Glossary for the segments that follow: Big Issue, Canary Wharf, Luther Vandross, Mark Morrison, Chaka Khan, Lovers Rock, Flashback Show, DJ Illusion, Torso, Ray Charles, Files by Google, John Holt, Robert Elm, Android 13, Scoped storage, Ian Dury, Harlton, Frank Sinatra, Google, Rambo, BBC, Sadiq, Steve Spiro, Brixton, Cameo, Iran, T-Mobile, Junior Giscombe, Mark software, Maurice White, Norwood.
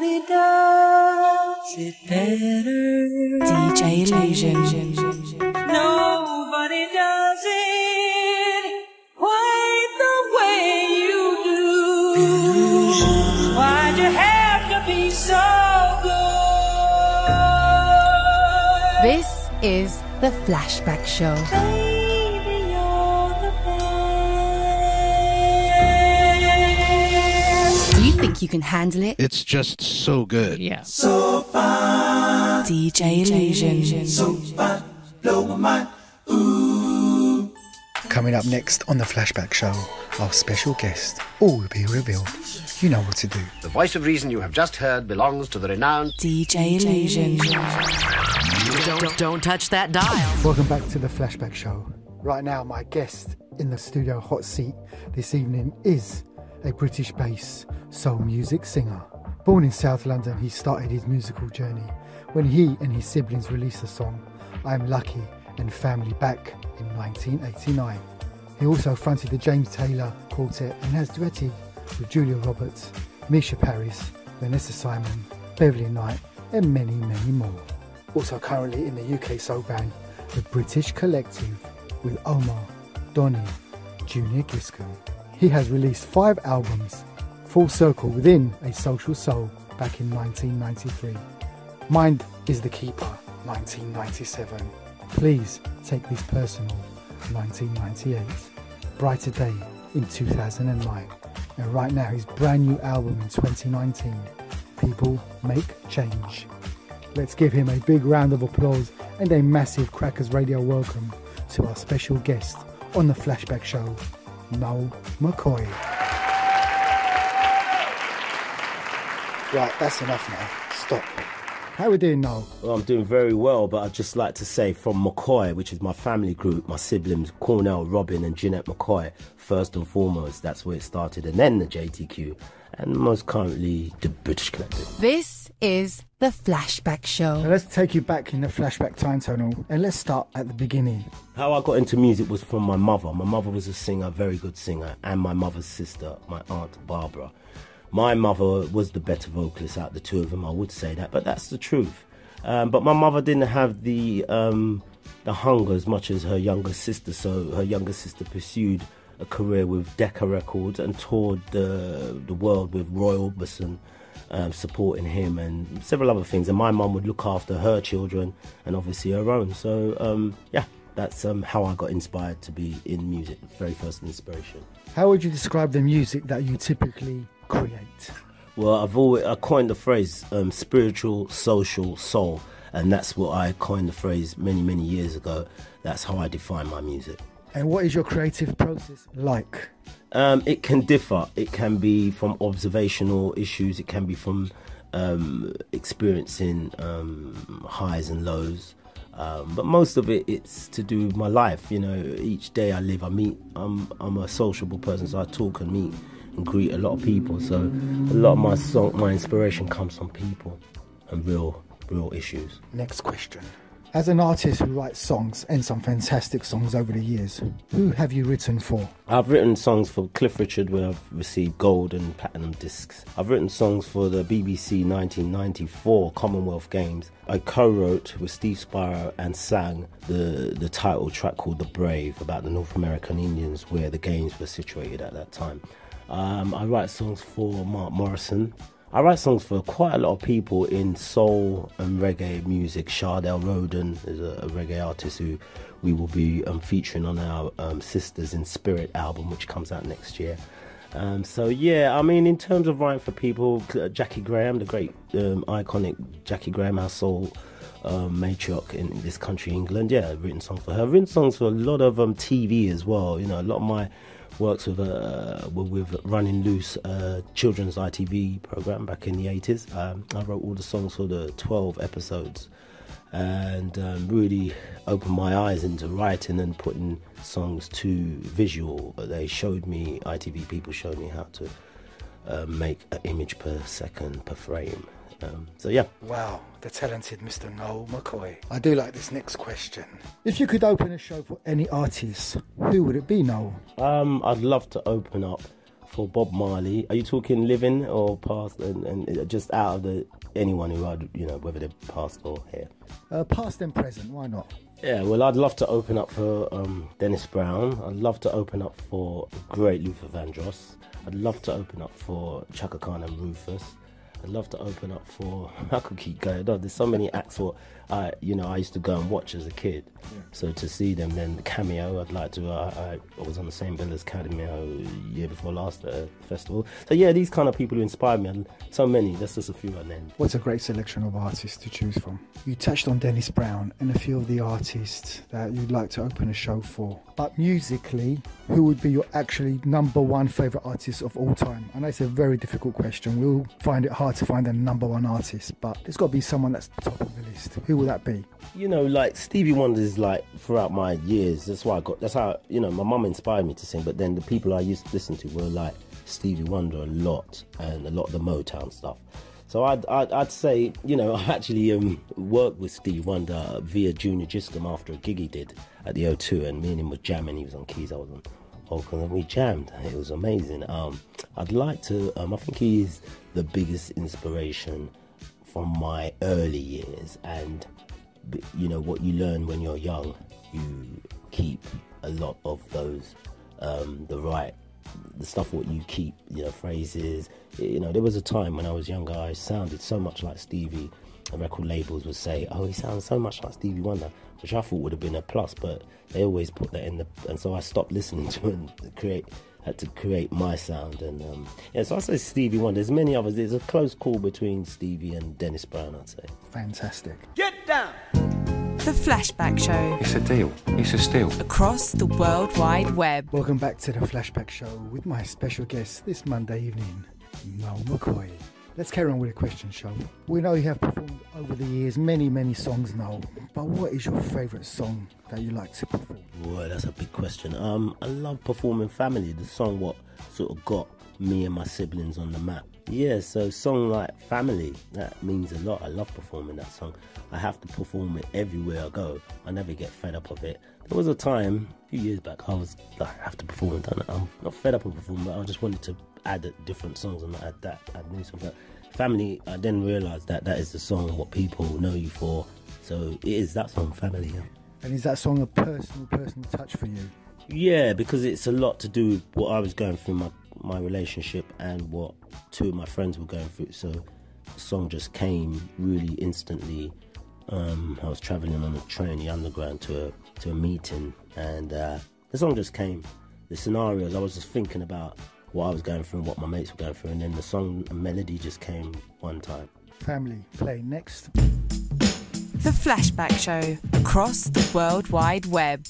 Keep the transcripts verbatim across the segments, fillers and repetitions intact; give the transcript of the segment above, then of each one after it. nobody does it better. D J Illusion. Nobody does it quite the way you do. Why'd you have to be so good? This is the Flashback Show. Baby, you're the best. Do you think you can handle it? It's just so good. Yeah. So far. D J Illusion. So far. Blow my mind. Ooh. Coming up next on the Flashback Show, our special guest. All will be revealed. You know what to do. The voice of reason you have just heard belongs to the renowned D J Illusion. Don't, don't touch that dial. Welcome back to the Flashback Show. Right now, my guest in the studio hot seat this evening is a British-based soul music singer. Born in South London, he started his musical journey when he and his siblings released a song, I'm Lucky and Family, back in nineteen eighty-nine. He also fronted the James Taylor Quartet and has duetted with Julia Roberts, Misha Paris, Vanessa Simon, Beverly Knight and many, many more. Also currently in the U K soul band, the British Collective, with Omar, Donnie, Junior Giscombe. He has released five albums, Full Circle within A Social Soul back in nineteen ninety-three. Mind is the Keeper, nineteen ninety-seven. Please Take This Personal, nineteen ninety-eight. Brighter Day in two thousand nine. And right now his brand new album in twenty nineteen, People Make Change. Let's give him a big round of applause and a massive Crackers Radio welcome to our special guest on the Flashback Show, Noel McKoy. Right, that's enough now. Stop. How are we doing, Noel? Well, I'm doing very well, but I'd just like to say from McKoy, which is my family group, my siblings, Cornell, Robin and Jeanette McKoy, first and foremost, that's where it started, and then the J T Q, and most currently the British Collective. This is the Flashback Show. Now let's take you back in the flashback time tunnel, and let's start at the beginning. How I got into music was from my mother. My mother was a singer, very good singer, and my mother's sister, my aunt Barbara. My mother was the better vocalist out of the two of them, I would say that, but that's the truth. Um, but my mother didn't have the, um, the hunger as much as her younger sister, so her younger sister pursued a career with Decca Records and toured the, the world with Roy Orbison, um, supporting him and several other things. And my mum would look after her children and obviously her own. So, um, yeah. That's um, how I got inspired to be in music, the very first inspiration. How would you describe the music that you typically create? Well, I've always, I coined the phrase um, spiritual, social, soul, and that's what I coined the phrase many, many years ago. That's how I define my music. And what is your creative process like? Um, it can differ. It can be from observational issues. It can be from um, experiencing um, highs and lows. Um, but most of it, it's to do with my life. You know, each day I live, I meet, I'm, I'm a sociable person, so I talk and meet and greet a lot of people. So a lot of my song, my inspiration comes from people and real, real issues. Next question. As an artist who writes songs, and some fantastic songs over the years, who have you written for? I've written songs for Cliff Richard, where I've received gold and platinum discs. I've written songs for the B B C nineteen ninety-four Commonwealth Games. I co-wrote with Steve Spiro and sang the, the title track called The Brave, about the North American Indians, where the games were situated at that time. Um, I write songs for Mark Morrison. I write songs for quite a lot of people in soul and reggae music. Shardell Roden is a, a reggae artist who we will be um, featuring on our um, Sisters in Spirit album, which comes out next year. Um, so, yeah, I mean, in terms of writing for people, uh, Jackie Graham, the great um, iconic Jackie Graham, our soul um, matriarch in this country, England. Yeah, I've written songs for her. I've written songs for a lot of um, T V as well. You know, a lot of my works with uh, with Running Loose, uh, children's I T V program back in the eighties. Um, I wrote all the songs for the twelve episodes, and um, really opened my eyes into writing and putting songs to visual. They showed me, I T V people showed me how to uh, make an image per second, per frame. Um, so yeah. Wow, the talented Mister Noel McKoy. I do like this next question. If you could open a show for any artist, who would it be, Noel? Um, I'd love to open up for Bob Marley, are you talking living or past, and, and just out of the anyone who are, you know, whether they're past or here? Uh, past and present, why not? Yeah, well, I'd love to open up for um, Dennis Brown. I'd love to open up for the great Luther Vandross. I'd love to open up for Chaka Khan and Rufus. I'd love to open up for... I could keep going on. There's so many acts what I, you know, I used to go and watch as a kid. Yeah. So to see them, then the Cameo, I'd like to... I, I was on the same bill as Cameo year before last uh, festival. So yeah, these kind of people who inspire me, and so many, that's just a few I named. What's a great selection of artists to choose from? You touched on Dennis Brown and a few of the artists that you'd like to open a show for. But musically, who would be your actually number one favourite artist of all time? I know it's a very difficult question. We'll find it hard to find a number one artist, but there's got to be someone that's top of the list. Who will that be? You know, like Stevie Wonder is like throughout my years. That's why I got. That's how, you know, my mum inspired me to sing. But then the people I used to listen to were like Stevie Wonder a lot, and a lot of the Motown stuff. So I'd I'd, I'd say, you know, I actually um, worked with Stevie Wonder via Junior Giscombe after a gig he did at the O two, and me and him were jamming. He was on keys, I was on vocals, and we jammed. It was amazing. Um, I'd like to. Um, I think he's the biggest inspiration from my early years, and you know what you learn when you're young, you keep a lot of those um the right the stuff what you keep, you know, phrases. You know, there was a time when I was younger I sounded so much like Stevie, and record labels would say, oh, he sounds so much like Stevie Wonder, which I thought would have been a plus, but they always put that in the, and so I stopped listening to it and create had to create my sound. And um, yeah, so I say Stevie Wonder. There's many others. There's a close call between Stevie and Dennis Brown, I'd say. Fantastic. Get down! The Flashback Show. It's a deal. It's a steal. Across the World Wide Web. Welcome back to The Flashback Show with my special guest this Monday evening, Noel McKoy. Let's carry on with the question, shall we? We know you have performed over the years many, many songs, Noel, but what is your favourite song that you like to perform? Well, that's a big question. Um, I love performing Family, the song what sort of got me and my siblings on the map. Yeah, so song like Family, that means a lot. I love performing that song. I have to perform it everywhere I go. I never get fed up of it. There was a time, a few years back, I was like, I have to perform it. I'm not fed up of performing, but I just wanted to add different songs and add that, add new songs. Family, I then realised that that is the song what people know you for. So it is that song, Family, yeah. And is that song a personal, personal touch for you? Yeah, because it's a lot to do with what I was going through, my my relationship, and what two of my friends were going through. So the song just came really instantly. Um, I was travelling on a train, the underground, to a, to a meeting, and uh, the song just came. The scenarios, I was just thinking about what I was going through and what my mates were going through, and then the song and melody just came one time. Family, play next. The Flashback Show, across the World Wide Web.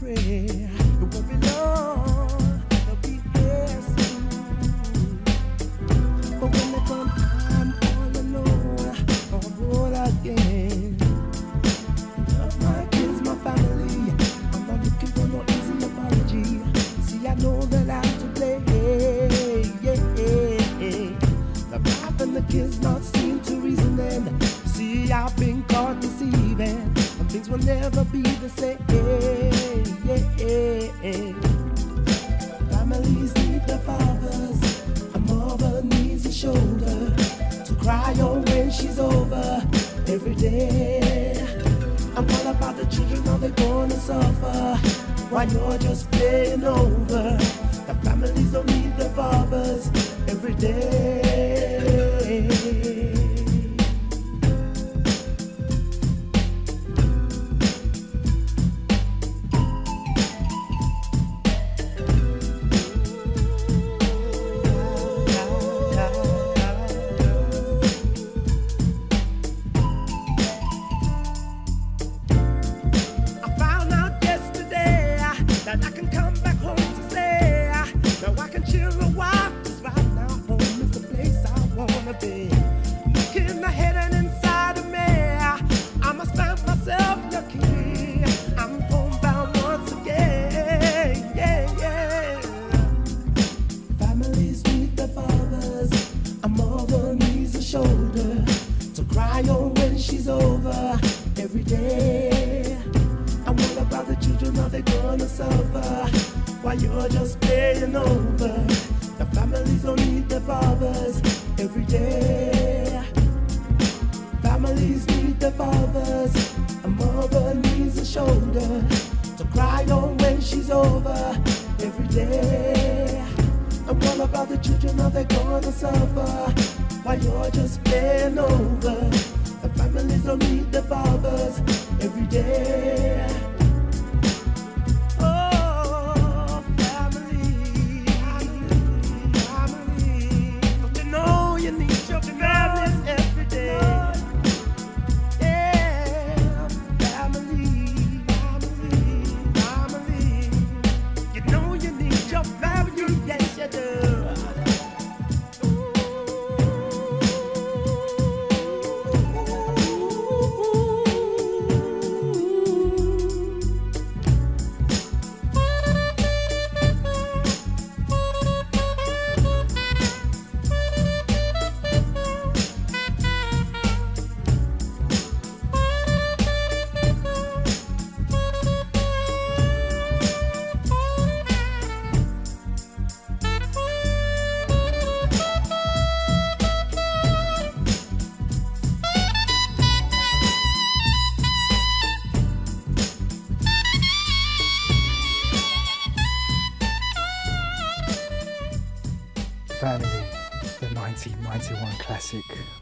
Pray, it won't be long, the is not seen to reason then. See, I've been caught deceiving, and things will never be the same. Families need their fathers, a mother needs a shoulder to cry on when she's over every day. And what about the children? Are they gonna suffer while you're just playing over? The families don't need their fathers every day.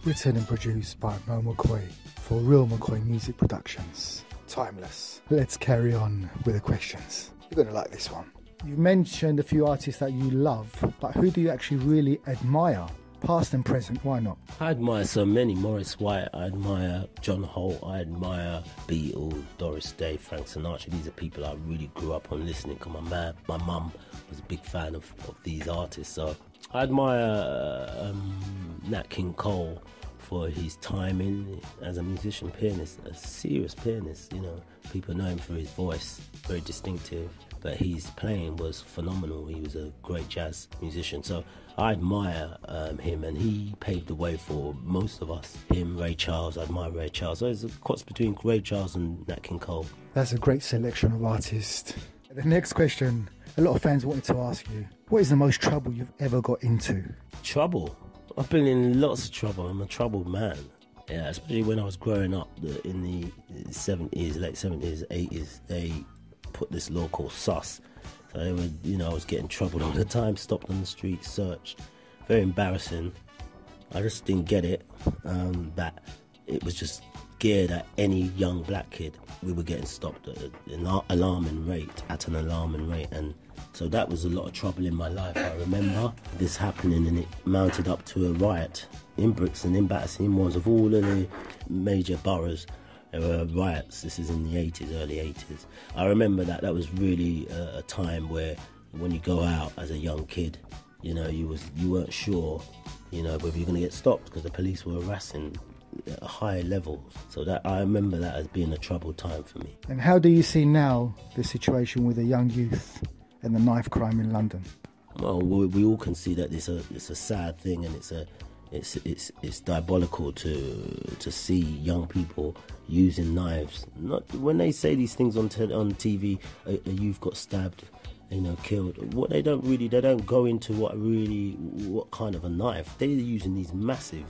Written and produced by Noel McKoy for Real McKoy Music Productions. Timeless. Let's carry on with the questions. You're going to like this one. You mentioned a few artists that you love, but who do you actually really admire? Past and present, why not? I admire so many. Maurice White, I admire John Holt, I admire Beatles, Doris Day, Frank Sinatra. These are people I really grew up on listening because my man, my mum was a big fan of, of these artists. So I admire um, Nat King Cole for his timing as a musician, pianist, a serious pianist, you know. People know him for his voice, very distinctive, but his playing was phenomenal. He was a great jazz musician. So I admire um, him, and he paved the way for most of us. Him, Ray Charles, I admire Ray Charles. So there's a cross between Ray Charles and Nat King Cole. That's a great selection of artists. The next question, a lot of fans wanted to ask you, what is the most trouble you've ever got into? Trouble? I've been in lots of trouble. I'm a troubled man. Yeah, especially when I was growing up in the seventies, late seventies, eighties, they put this law called S U S. So they were, you know, I was getting troubled all the time, stopped on the street, searched. Very embarrassing. I just didn't get it. Um, that it was just geared at any young black kid. We were getting stopped at an alarming rate, at an alarming rate, and so that was a lot of trouble in my life. I remember this happening, and it mounted up to a riot in Brixton, in Battersea, in Wandsworth, of all of the major boroughs. There were riots. This is in the eighties, early eighties. I remember that. That was really a, a time where, when you go out as a young kid, you know, you was you weren't sure, you know, whether you're going to get stopped because the police were harassing at a higher level. So that I remember that as being a troubled time for me. And how do you see now the situation with the young youth and the knife crime in London? Well, we all can see that it's a, it's a sad thing, and it's a it's it's it's diabolical to to see young people using knives. Not when they say these things on te- on T V, uh, you've got stabbed, you know, killed. What they don't really, they don't go into what really, what kind of a knife. They're using these massive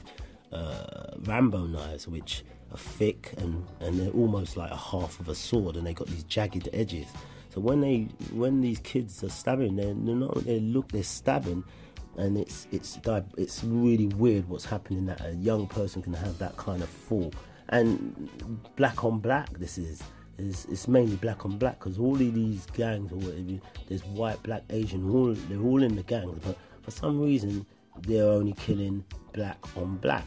uh, Rambo knives, which are thick and, and they're almost like a half of a sword, and they got these jagged edges. So when they, when these kids are stabbing, they're, they're not, they look, they're stabbing. And it's it's it's really weird what's happening, that a young person can have that kind of fall. And black on black, this is is it's mainly black on black, because all of these gangs, or whatever, there's white, black, Asian, all they're all in the gangs. But for some reason, they're only killing black on black.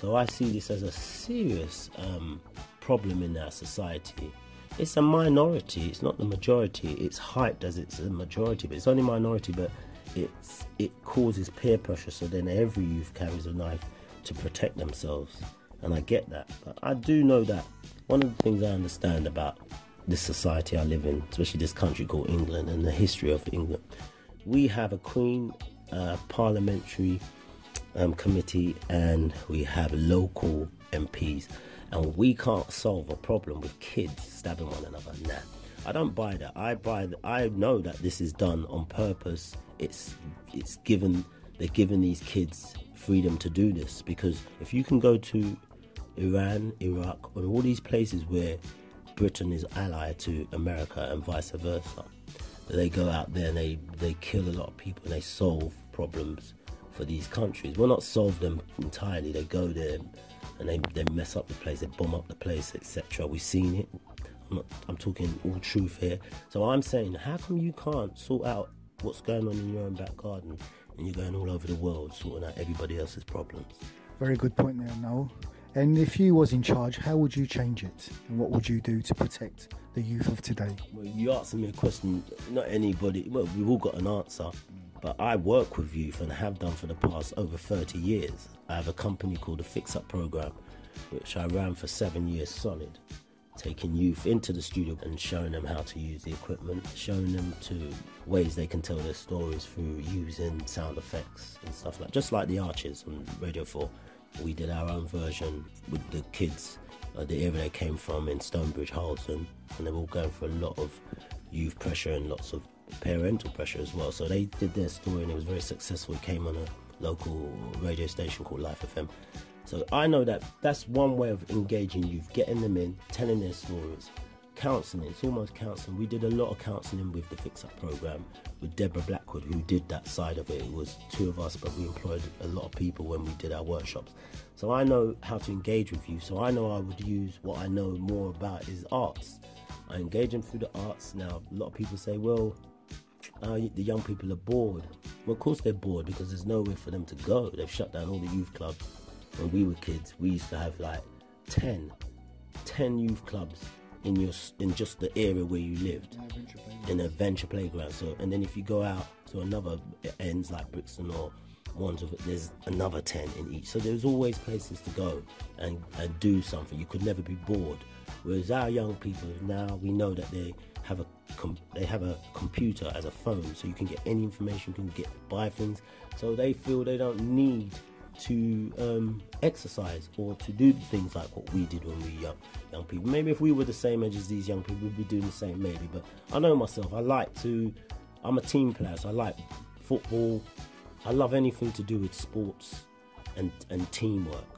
So I see this as a serious um, problem in our society. It's a minority. It's not the majority. It's hyped as it's a majority, but it's only minority. But It's, it causes peer pressure, so then every youth carries a knife to protect themselves, and I get that. But I do know that one of the things I understand about this society I live in, especially this country called England and the history of England, we have a Queen uh, parliamentary um, committee, and we have local M Ps, and we can't solve a problem with kids stabbing one another. Nah, I don't buy that. I buy that. I know that this is done on purpose. It's it's given, they're giving these kids freedom to do this, because if you can go to Iran, Iraq, or all these places where Britain is allied to America and vice versa, they go out there and they, they kill a lot of people and they solve problems for these countries. Well, not solve them entirely. They go there and they, they mess up the place, they bomb up the place, et cetera. We've seen it. I'm, not, I'm talking all truth here. So I'm saying, how come you can't sort out what's going on in your own back garden, and you're going all over the world sorting out everybody else's problems? Very good point there, Noel. And if you was in charge, how would you change it, and what would you do to protect the youth of today? Well, you asked me a question. Not anybody. Well, we've all got an answer. But I work with youth and have done for the past over thirty years. I have a company called the Fix Up Program, which I ran for seven years solid, taking youth into the studio and showing them how to use the equipment, showing them to ways they can tell their stories through using sound effects and stuff like that. Just like the Archers on Radio four, we did our own version with the kids, uh, the area they came from in Stonebridge, Harlton, and they were all going through a lot of youth pressure and lots of parental pressure as well. So they did their story and it was very successful. It came on a local radio station called Life F M. So I know that that's one way of engaging youth, getting them in, telling their stories, counselling. It's almost counselling. We did a lot of counselling with the Fix Up Programme with Deborah Blackwood, who did that side of it. It was two of us, but we employed a lot of people when we did our workshops. So I know how to engage with youth. So I know I would use what I know more about is arts. I engage them through the arts. Now, a lot of people say, well, Uh, the young people are bored. Well, of course they're bored, because there's nowhere for them to go. They've shut down all the youth clubs. When we were kids, we used to have like ten, ten youth clubs in your in just the area where you lived, in a venture playground. So, and then if you go out to another ends like Brixton or Wandsworth, there's another ten in each. So there's always places to go and, and do something. You could never be bored. Whereas our young people now, we know that they have a com- they have a computer as a phone, so you can get any information, you can get buy things. So they feel they don't need to um, exercise or to do things like what we did when we were young, young people. Maybe if we were the same age as these young people, we'd be doing the same maybe. But I know myself, I like to, I'm a team player, so I like football. I love anything to do with sports and, and teamwork.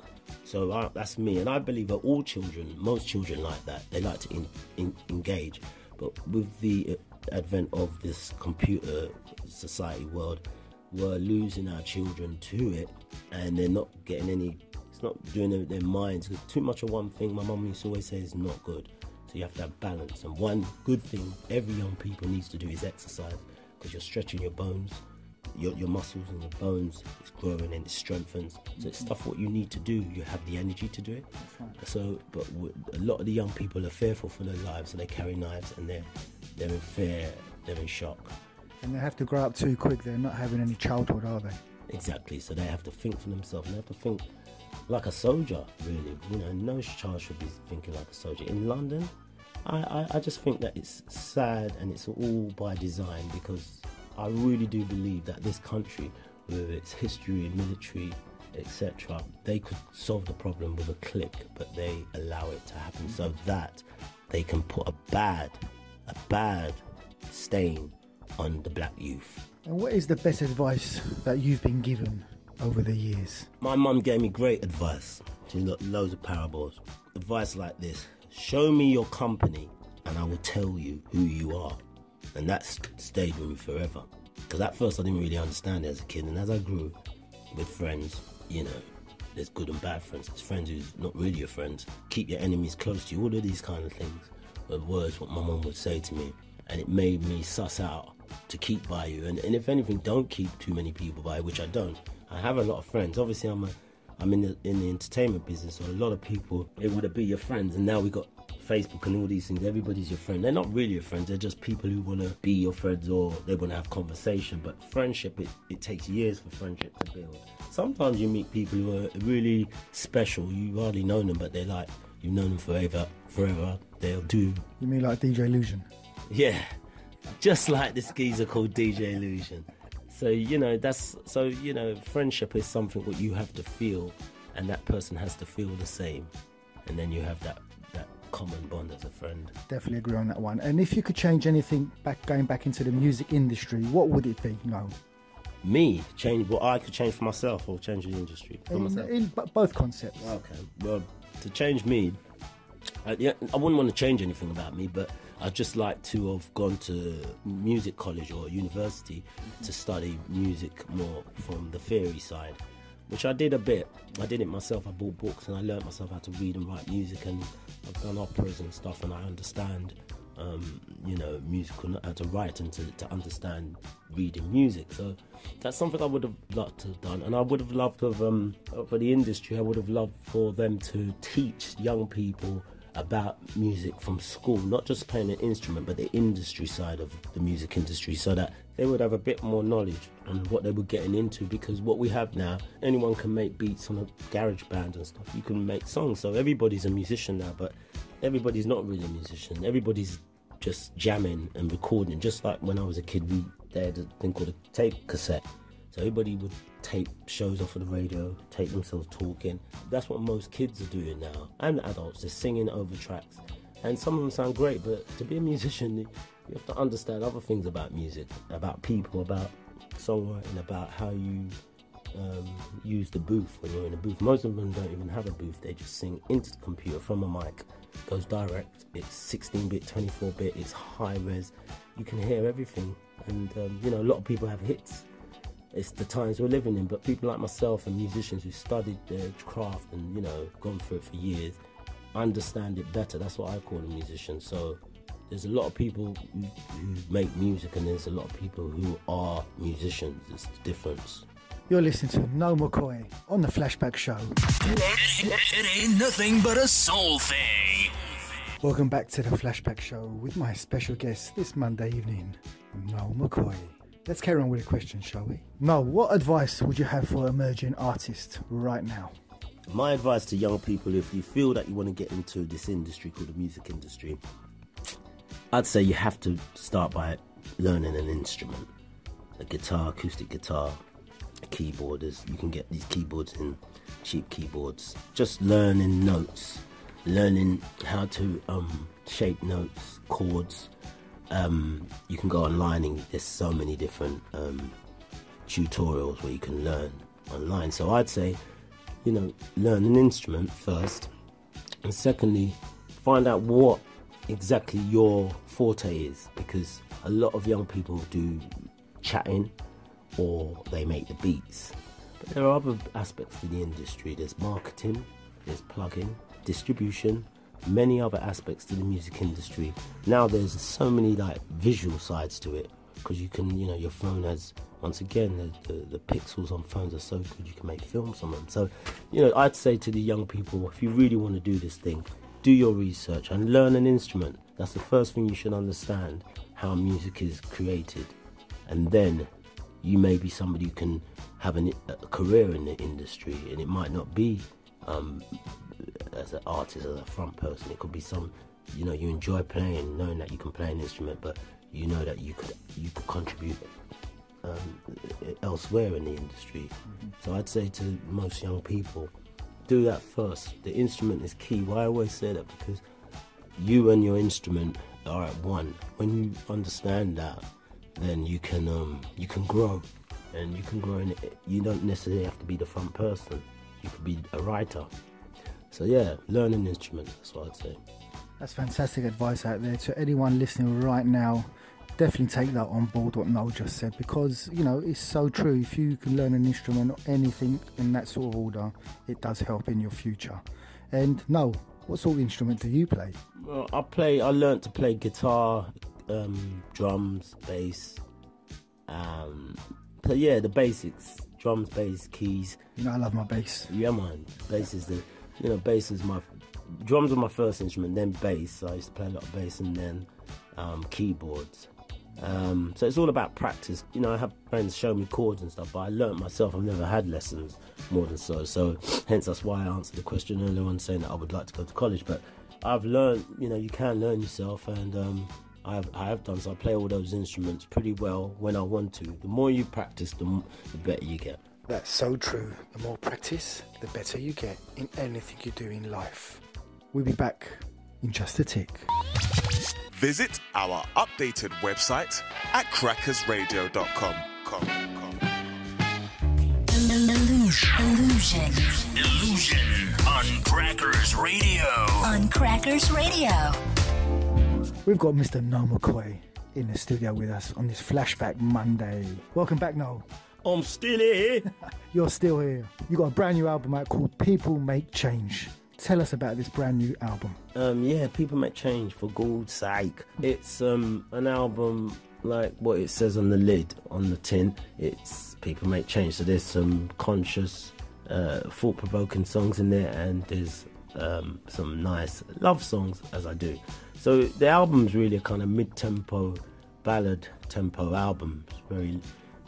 So I, that's me, and I believe that all children, most children like that, they like to in, in, engage. But with the advent of this computer society world, we're losing our children to it, and they're not getting any, it's not doing their, their minds, because too much of one thing, my mum used to always say, is not good. So you have to have balance, and one good thing every young people needs to do is exercise, because you're stretching your bones. Your, your muscles and your bones is growing and it strengthens. So it's stuff what you need to do. You have the energy to do it. Right. So, but a lot of the young people are fearful for their lives, so they carry knives and they're they're in fear, they're in shock. And they have to grow up too quick. They're not having any childhood, are they? Exactly. So they have to think for themselves. They have to think like a soldier, really. You know, no child should be thinking like a soldier. In London, I, I, I just think that it's sad, and it's all by design, because I really do believe that this country, with its history and military et cetera, they could solve the problem with a click, but they allow it to happen so that they can put a bad, a bad stain on the black youth. And what is the best advice that you've been given over the years? My mum gave me great advice. She looked loads of parables. Advice like this: show me your company and I will tell you who you are. And that stayed with me forever. Because at first I didn't really understand it as a kid, and as I grew with friends, you know, there's good and bad friends. There's friends who's not really your friends. Keep your enemies close to you. All of these kind of things were words what my mum would say to me, and it made me suss out to keep by you. And, and if anything, don't keep too many people by you, which I don't. I have a lot of friends. Obviously, I'm a, I'm in the in the entertainment business, so a lot of people, it would be your friends. And now we got Facebook and all these things. Everybody's your friend. They're not really your friends. They're just people who want to be your friends, or they want to have conversation. But friendship, it, it takes years for friendship to build. Sometimes you meet people who are really special. You hardly know them, but they're like, you've known them forever, forever. They'll do. You mean like D J Illusion? Yeah, just like this geezer called D J Illusion. So, you know, that's, so, you know, friendship is something what you have to feel, and that person has to feel the same. And then you have that, that common bond as a friend. Definitely agree on that one. And if you could change anything back, going back into the music industry, what would it be, Noel? Me? Change what I could change for myself, or change the industry for in, myself? In both concepts. Okay, well, to change me, I, yeah, I wouldn't want to change anything about me, but I'd just like to have gone to music college or university to study music more from the theory side, which I did a bit. I did it myself. I bought books and I learned myself how to read and write music, and I've done operas and stuff, and I understand, um, you know, musical, how to write and to, to understand reading music. So that's something I would have loved to have done, and I would have loved to have, um, for the industry, I would have loved for them to teach young people about music from school, not just playing an instrument, but the industry side of the music industry, so that they would have a bit more knowledge on what they were getting into. Because what we have now, anyone can make beats on a garage band and stuff. You can make songs, so everybody's a musician now, but everybody's not really a musician. Everybody's just jamming and recording. Just like when I was a kid, we they had a thing called a tape cassette. So everybody would tape shows off of the radio, tape themselves talking. That's what most kids are doing now. And adults, they're singing over tracks. And some of them sound great, but to be a musician, you have to understand other things about music, about people, about songwriting, about how you um, use the booth when you're in a booth. Most of them don't even have a booth. They just sing into the computer from a mic. It goes direct. It's sixteen bit, twenty-four bit. It's high res. You can hear everything. And, um, you know, a lot of people have hits. It's the times we're living in, but people like myself and musicians who studied their craft and, you know, gone through it for years, understand it better. That's what I call a musician. So there's a lot of people who make music, and there's a lot of people who are musicians. It's the difference. You're listening to Noel McKoy on The Flashback Show. It ain't nothing but a soul thing. Welcome back to The Flashback Show with my special guest this Monday evening, Noel McKoy. Let's carry on with the question, shall we? Noel, what advice would you have for emerging artists right now? My advice to young people, if you feel that you want to get into this industry called the music industry, I'd say you have to start by learning an instrument. A guitar, acoustic guitar, a keyboard. You can get these keyboards in, cheap keyboards. Just learning notes, learning how to um, shape notes, chords. Um, you can go online, and there's so many different um, tutorials where you can learn online. So I'd say, you know, learn an instrument first, and secondly, find out what exactly your forte is, because a lot of young people do chatting or they make the beats. But there are other aspects to the industry. There's marketing, there's plugging, distribution, many other aspects to the music industry. Now there's so many like visual sides to it, because you can, you know, your phone has, once again, the, the, the pixels on phones are so good, you can make films on them. So, you know, I'd say to the young people, if you really want to do this thing, do your research and learn an instrument. That's the first thing you should understand, how music is created. And then you may be somebody who can have an, a career in the industry, and it might not be Um, as an artist, as a front person. It could be some, you know, you enjoy playing, knowing that you can play an instrument, but you know that you could you could contribute um, elsewhere in the industry. Mm-hmm. So I'd say to most young people, do that first. The instrument is key. Why I always say that? Because you and your instrument are at one. When you understand that, then you can um, you can grow, and you can grow. In it. You don't necessarily have to be the front person. You could be a writer. So yeah, learn an instrument. That's what I'd say. That's fantastic advice out there to anyone listening right now. Definitely take that on board, what Noel just said, because, you know, it's so true. If you can learn an instrument or anything in that sort of order, it does help in your future. And Noel, what sort of instrument do you play? Well, I play, I learned to play guitar, um, drums, bass, um, but yeah, the basics, drums, bass, keys. You know, I love my bass. Yeah, man, bass is the, you know, bass is my, drums were my first instrument, then bass. I used to play a lot of bass, and then um, keyboards. Um, so it's all about practice. You know, I have friends show me chords and stuff, but I learnt myself. I've never had lessons, more than so. So hence that's why I answered the question earlier on saying that I would like to go to college. But I've learned, you know, you can learn yourself, and um, I have I have done. So I play all those instruments pretty well when I want to. The more you practice, the, more, the better you get. That's so true. The more practice, the better you get in anything you do in life. We'll be back in just a tick. Visit our updated website at crackers radio dot com. Illusion. Illusion on Crackers Radio. On Crackers Radio. We've got Mister Noel McKoy in the studio with us on this Flashback Monday. Welcome back, Noel. I'm still here. You're still here. You got a brand new album out called People Make Change. Tell us about this brand new album. Um, yeah, People Make Change, for God's sake. It's um, an album like what it says on the lid, on the tin. It's People Make Change. So there's some conscious, uh, thought-provoking songs in there, and there's um, some nice love songs, as I do. So the album's really a kind of mid-tempo, ballad-tempo album. It's very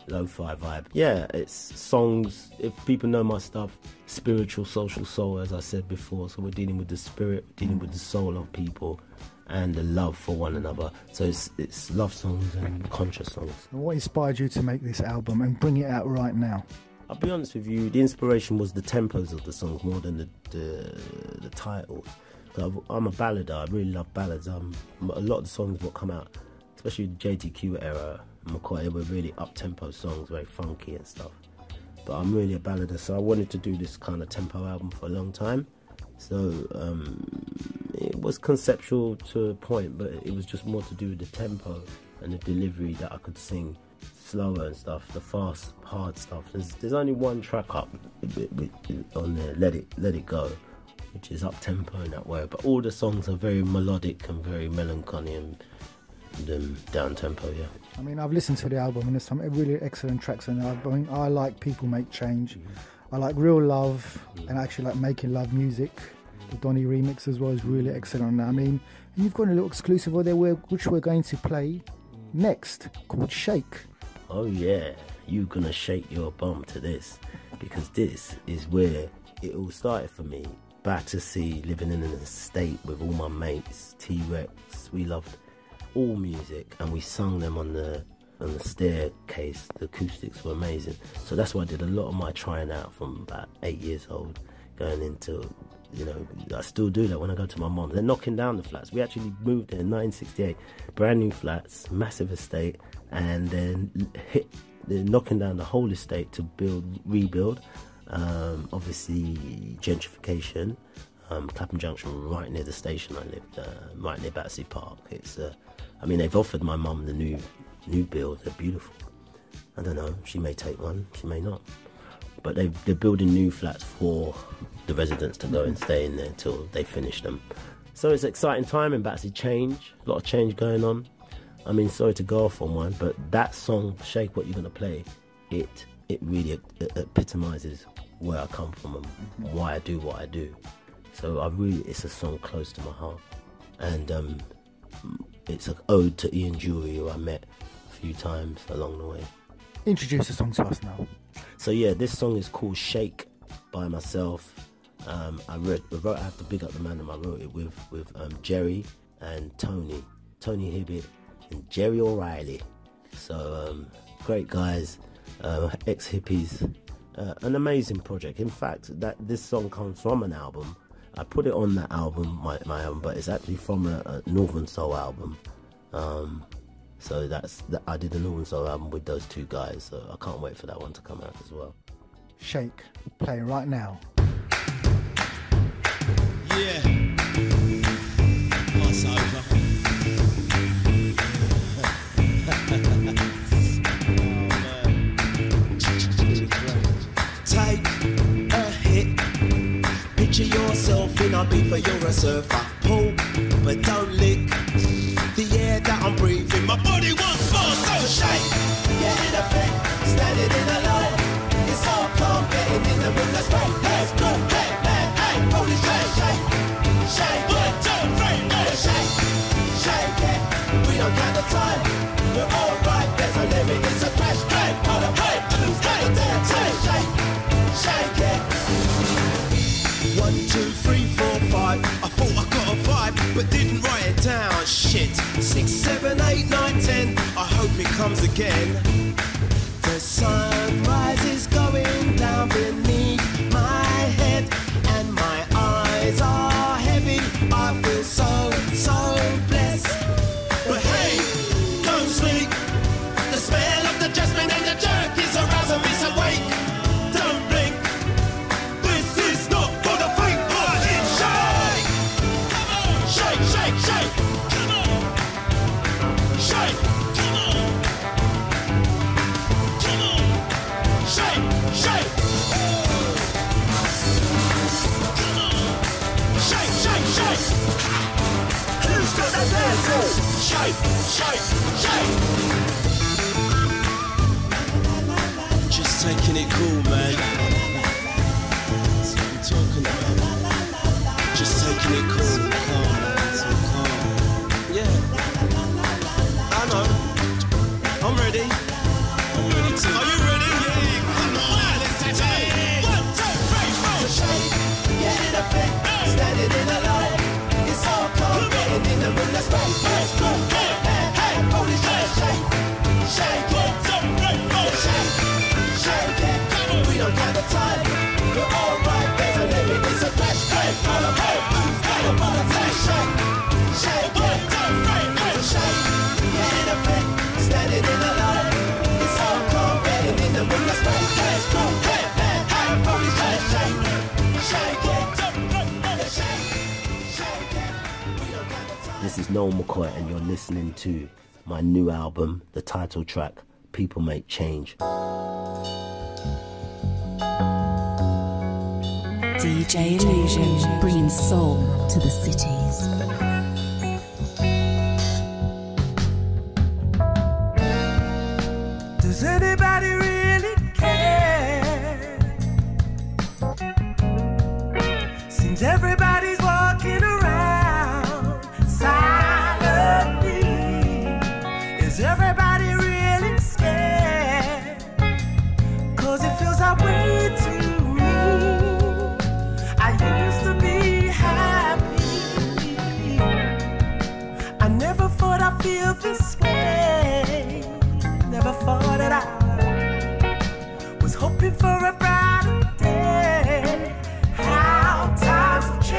lo-fi vibe. Yeah, it's songs, if people know my stuff, spiritual, social, soul, as I said before. So we're dealing with the spirit, dealing with the soul of people, and the love for one another. So it's it's love songs and conscious songs. And what inspired you to make this album and bring it out right now? I'll be honest with you, the inspiration was the tempos of the songs more than the the, the titles. So I'm a ballader, I really love ballads. Um, a lot of the songs that come out, especially the J T Q era, McKoy, they were really up-tempo songs, very funky and stuff. But I'm really a ballader, so I wanted to do this kind of tempo album for a long time. So um, it was conceptual to a point, but it was just more to do with the tempo and the delivery, that I could sing slower and stuff, the fast, hard stuff. There's, there's only one track up on there, Let It, Let It Go, which is up-tempo in that way. But all the songs are very melodic and very melancholy and Um, down tempo, yeah. I mean, I've listened to the album and there's some really excellent tracks on the album. I like People Make Change, mm-hmm. I like Real Love, mm-hmm. and I actually like Making Love Music. Mm-hmm. The Donnie remix as well is really excellent. I mean, and you've got a little exclusive over there which we're going to play next, called Shake. Oh yeah, you're gonna shake your bum to this, because this is where it all started for me. Battersea, living in an estate with all my mates, T-Rex, we loved all music, and we sung them on the on the staircase. The acoustics were amazing, so that's why I did a lot of my trying out from about eight years old, going into, you know, I still do that when I go to my mum. They're knocking down the flats. We actually moved there in nineteen sixty-eight, brand new flats, massive estate, and then hit, they're knocking down the whole estate to build, rebuild. Um, obviously, gentrification. Um, Clapham Junction, right near the station I lived, uh, right near Battersea Park. It's, uh, I mean, they've offered my mum the new new build. They're beautiful. I don't know. She may take one. She may not. But they they're building new flats for the residents to go and stay in there till they finish them. So it's an exciting time in Battersea. Change, a lot of change going on. I mean, sorry to go off on one, but that song, Shake What You're Gonna Play, it it really epitomises where I come from and why I do what I do. So I really, it's a song close to my heart, and um, it's an ode to Ian Dury, who I met a few times along the way. Introduce the song to us now. So yeah, this song is called Shake, by myself. Um, I, wrote, I wrote, I have to big up the man who I wrote it with, with um, Jerry and Tony, Tony Hibbett and Jerry O'Reilly. So um, great guys, uh, ex-hippies, uh, an amazing project. In fact, that this song comes from an album. I put it on that album, my, my album, but it's actually from a, a Northern Soul album. Um, so that's that. I did a Northern Soul album with those two guys, so I can't wait for that one to come out as well. Shake, play right now. Yeah. Pass over. Picture yourself in a beat, but you're a surfer. Pull, but don't lick the air that I'm breathing. My body wants more, so shake. Get in a fit, standing in a line. It's all calm, getting in the room. Let's break, let's go, hey, man, hey, holy shake, shake, shake. One, two, three, let it shake, shake it. We don't count the time, we're all right. There's a limit, it's a crash, bang, on a break, lose, hey, damn, shake, shake, shake it. One, two, three, four, five. I thought I got a vibe, but didn't write it down. Shit. Six, seven, eight, nine, ten. I hope it comes again. The sunrise is going down beneath my head, and my eyes are heavy. I feel so, so blessed. But hey, don't sleep. The smell of the jasmine and the jerk is arousing me, so wake. Shake, shake, shake. Just taking it cool, man. That's what I'm talking about. Just taking it cool, calm, so calm. Yeah. I know. I'm ready. I'm ready too. Are you ready? Yeah. Come on, let's take it. One, two, three, four. So shake, get in a fit, standing in a line. It's all calm, getting in the room. Let's break. This is Noel McKoy, and you're listening to my new album, the title track, People Make Change. D J Illusion, bringing soul to the cities. Does anybody really care? Seems everybody's walking around silently. Is everybody really scared? 'Cause it feels that way too. Feel this way. Never thought that I was hoping for a brighter day. How times have changed.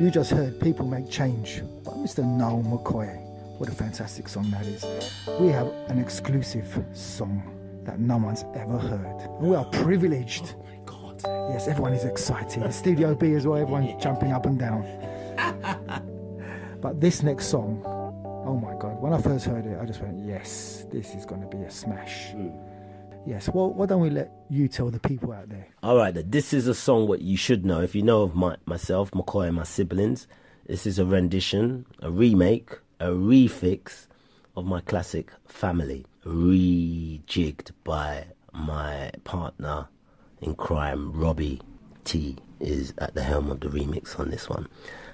You just heard People Make Change by Mister Noel McKoy. What a fantastic song that is. We have an exclusive song that no one's ever heard. And we are privileged. Oh my God. Yes, everyone is excited. The Studio B as well, everyone's jumping up and down. But this next song, oh my God, when I first heard it, I just went, yes, this is going to be a smash. Mm. Yes, well, why don't we let you tell the people out there? All right, this is a song what you should know. If you know of my, myself, McKoy and my siblings, this is a rendition, a remake, a refix of my classic Family, rejigged by my partner in crime, Robbie T, is at the helm of the remix on this one.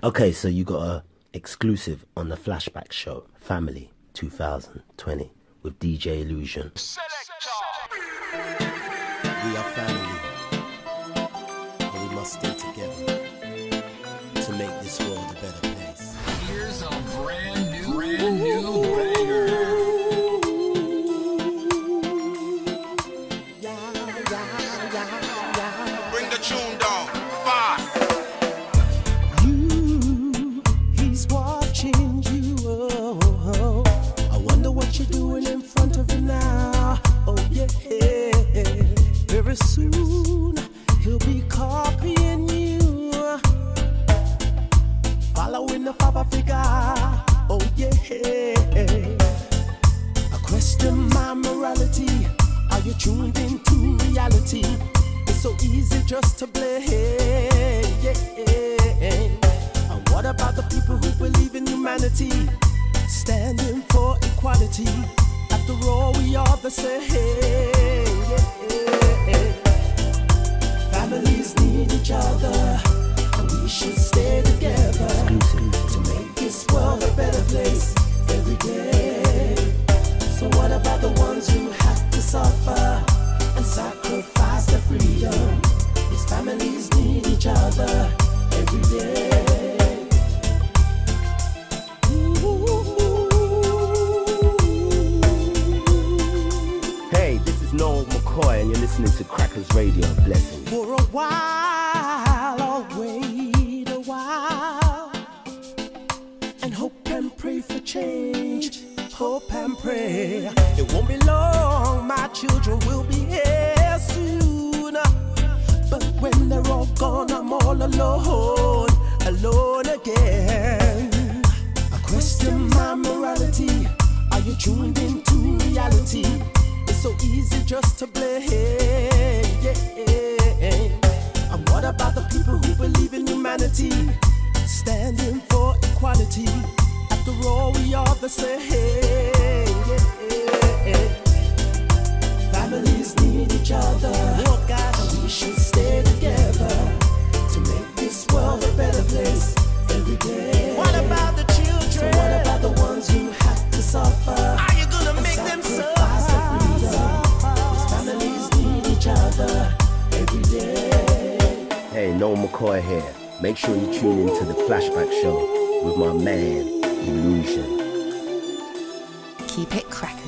Okay, so you got a exclusive on the Flashback Show, Family two thousand twenty, with D J Illusion. Selector. We are family, and we must stay together to make this world a better place. Here's a brand new, brand new banger. Yeah, yeah, yeah, yeah. Bring the tune down, fast. You, he's watching you. Oh, oh. I wonder what you're doing in front of him now. Oh yeah. Very soon he'll be copying you, following the father figure. Oh yeah. I question my morality. Are you tuned into reality? It's so easy just to blame. Yeah. And what about the people who believe in humanity, standing for equality? After all, we are the same. Yeah. Families need each other, and we should stay together to make this world a better place every day. So what about the ones who have to suffer and sacrifice their freedom? These families need each other every day. Noel McKoy, and you're listening to Crackers Radio. Blessings. For a while, I'll wait a while and hope and pray for change. Hope and pray. It won't be long, my children will be here soon. But when they're all gone, I'm all alone, alone again. I question my morality. Are you tuned into reality? So easy just to blame. Yeah. And what about the people who believe in humanity, standing for equality? After all, we are the same. Yeah. Families need each other. Oh God, and we should stay together to make this world a better place every day. What about the children? So what about the ones who have to suffer? Are you gonna and make them suffer? Every day. Hey, Noel McKoy here. Make sure you tune into the Flashback Show with my man, Illusion. Keep it cracking.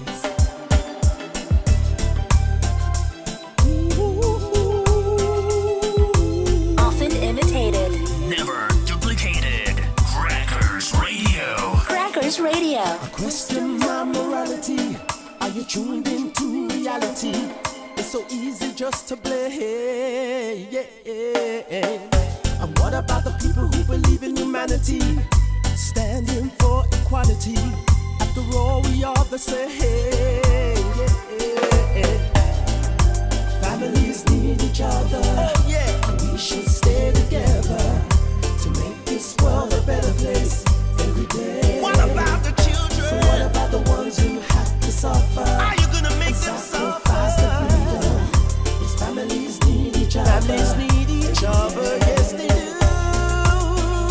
Just to play, yeah. And what about the people who believe in humanity, standing for equality? After all, we are the same. Yeah. Families need each other. Oh, yeah. And we should stay together to make this world a better place every day. What about the children? So what about the ones who have to suffer? Are you gonna make them suffer? Families need each other. Families need each other. Yes, they do.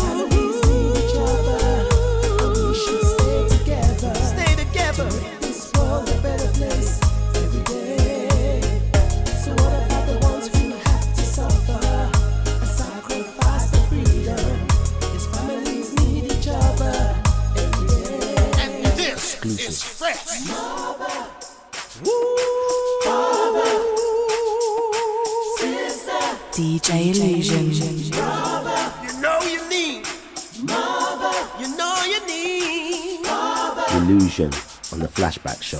Families need each other. And we should stay together. Stay together. To make this world a better place every day. So what about the ones who have to suffer and sacrifice their freedom? These families need each other every day. And this is fresh. Mother. Woo. Father. D J Illusion. You know you need Illusion on the Flashback Show.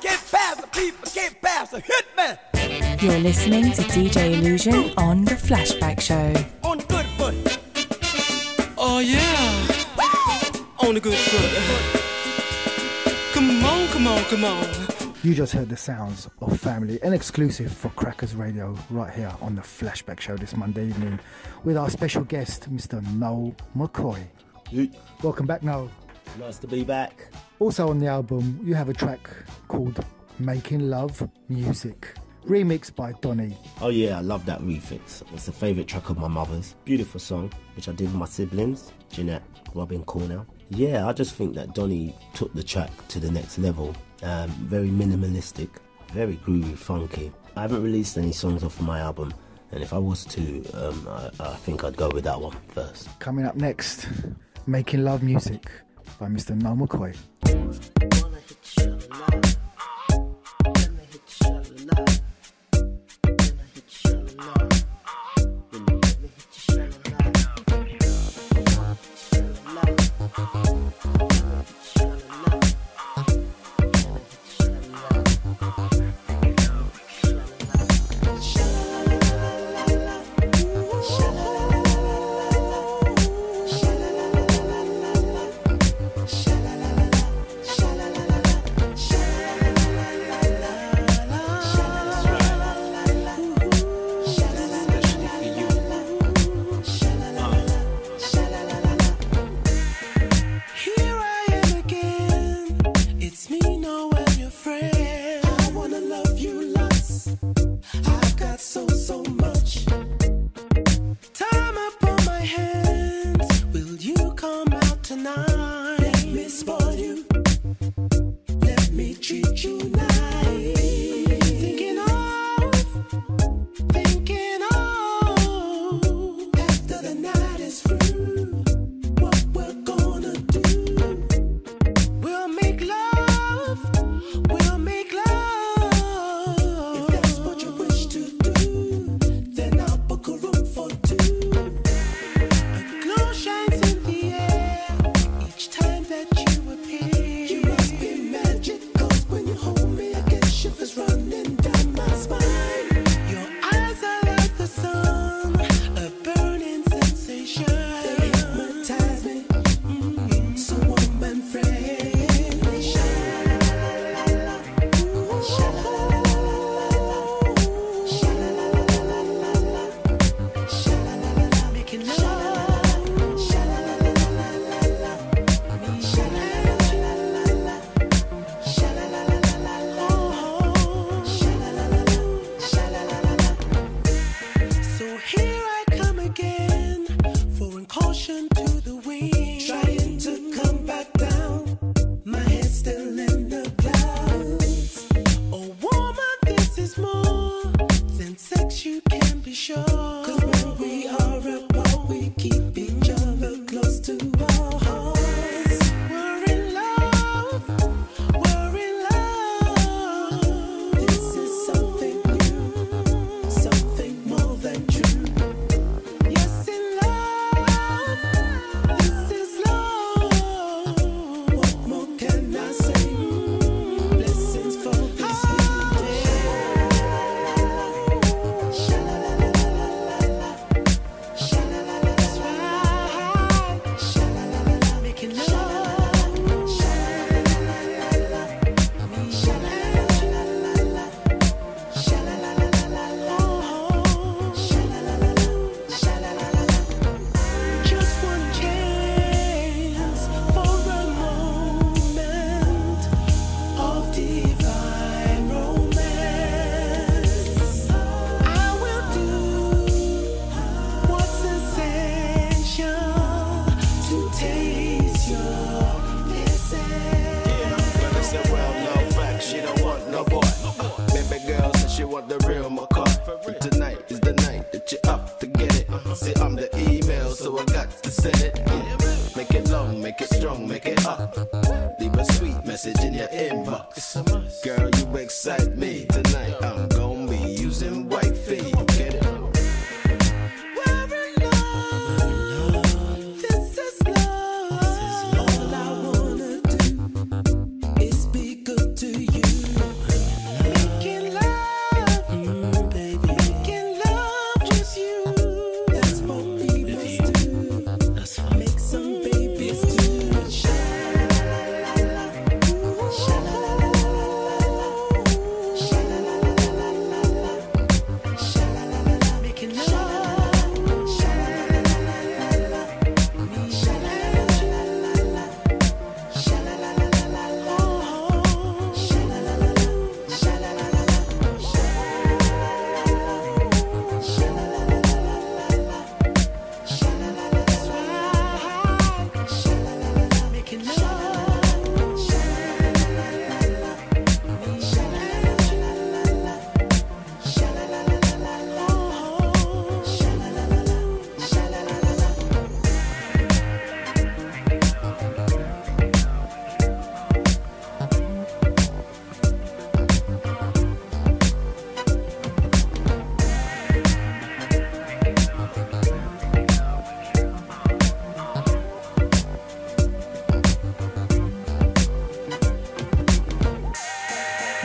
Get past the people, get past the hitman. You're listening to D J Illusion on the Flashback Show. On the good foot. Oh yeah. On the good foot. Come on, come on, come on. You just heard the sounds of Family, an exclusive for Crackers Radio right here on the Flashback Show this Monday evening with our special guest, Mister Noel McKoy. Yeet. Welcome back, Noel. Nice to be back. Also on the album, you have a track called Making Love Music, remixed by Donnie. Oh yeah, I love that remix. It's a favourite track of my mother's. Beautiful song, which I did with my siblings, Jeanette, Robin, Cornell. Yeah, I just think that Donnie took the track to the next level. Um, very minimalistic, very groovy, funky. I haven't released any songs off of my album, and if I was to, um, I, I think I'd go with that one first. Coming up next, Making Love Music by Mister Noel McKoy.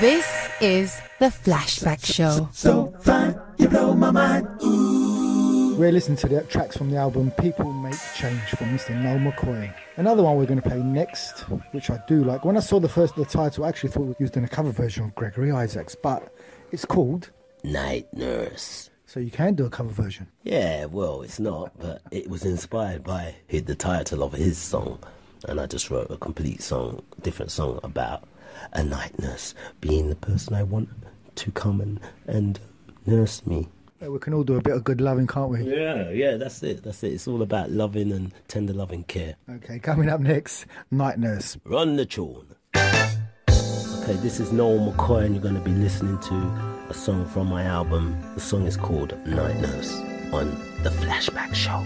This is the Flashback Show. So fine, you blow my mind. Ooh. We're listening to the tracks from the album People Make Change from Mister Noel McKoy. Another one we're going to play next, which I do like. When I saw the first of the title, I actually thought it was used in a cover version of Gregory Isaacs, but it's called Night Nurse. So you can do a cover version. Yeah, well, it's not, but it was inspired by the title of his song, and I just wrote a complete song, different song about a night nurse being the person I want to come and, and nurse me. Yeah, we can all do a bit of good loving, can't we? Yeah, yeah, that's it, that's it. It's all about loving and tender loving care. Okay, coming up next, Night Nurse. Run the Chorn. Okay, this is Noel McKoy, and you're going to be listening to a song from my album. The song is called Night Nurse on The Flashback Show.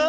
Oh,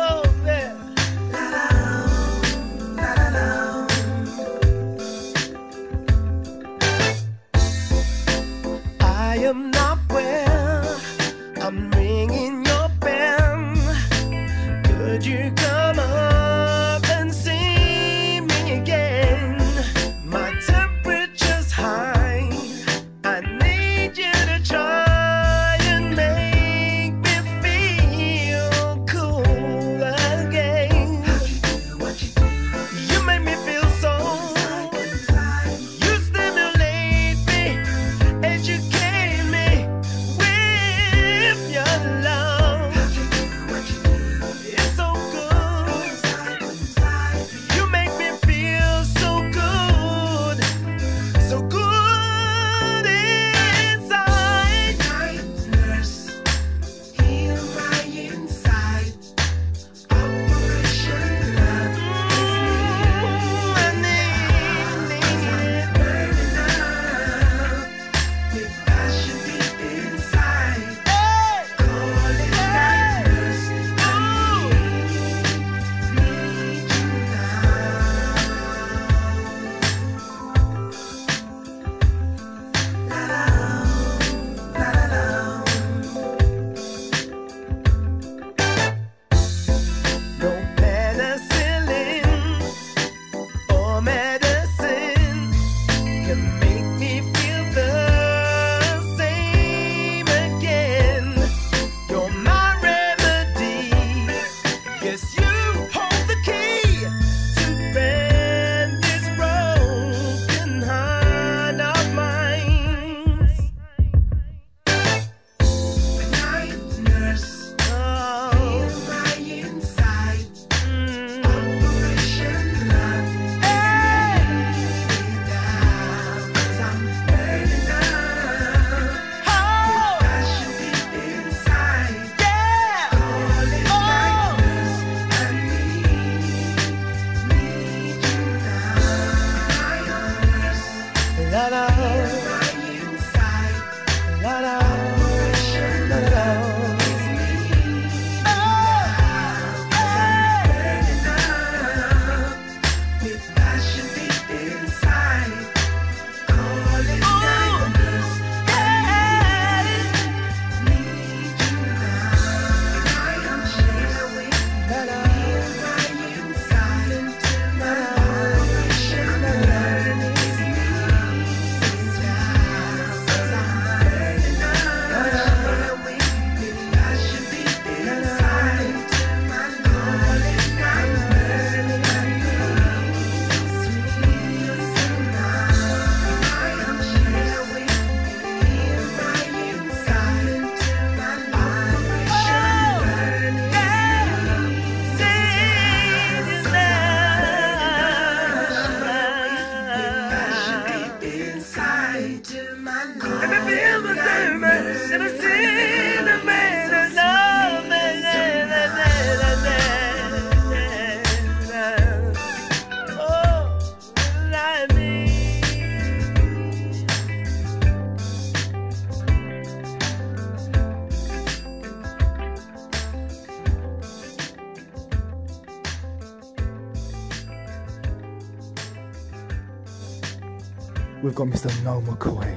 we've got Mister Noel McKoy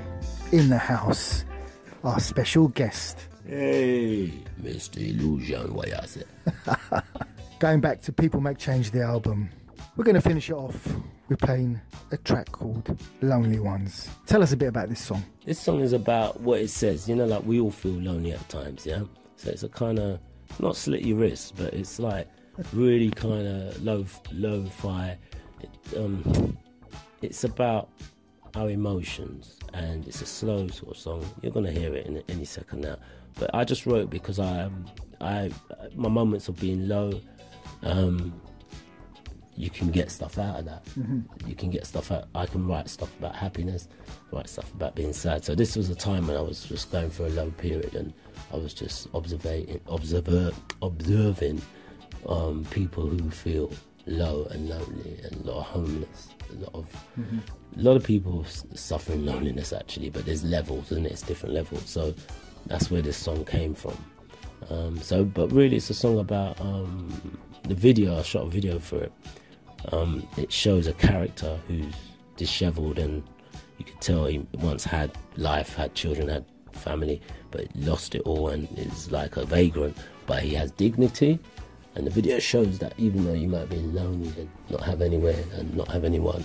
in the house, our special guest. Hey, Mister Illusion, what you say? Going back to People Make Change, the album, we're going to finish it off with playing a track called Lonely Ones. Tell us a bit about this song. This song is about what it says, you know, like we all feel lonely at times, yeah? So it's a kind of, not slit your wrists, but it's like really kind of low, lo-fi. It, um, it's about our emotions, and it's a slow sort of song. You're going to hear it in any second now. But I just wrote it because I, I, my moments of being low, um, you can get stuff out of that. Mm-hmm. You can get stuff out. I can write stuff about happiness, write stuff about being sad. So this was a time when I was just going through a low period, and I was just observing, observer, observing um, people who feel low and lonely, and a lot of homeless, a lot of mm-hmm. a lot of people suffering loneliness actually. But there's levels, and it's different levels. So that's where this song came from. Um, so, but really, it's a song about um, the video. I shot a video for it. Um, it shows a character who's dishevelled, and you could tell he once had life, had children, had family, but lost it all and is like a vagrant. But he has dignity, and the video shows that even though you might be lonely and not have anywhere and not have anyone,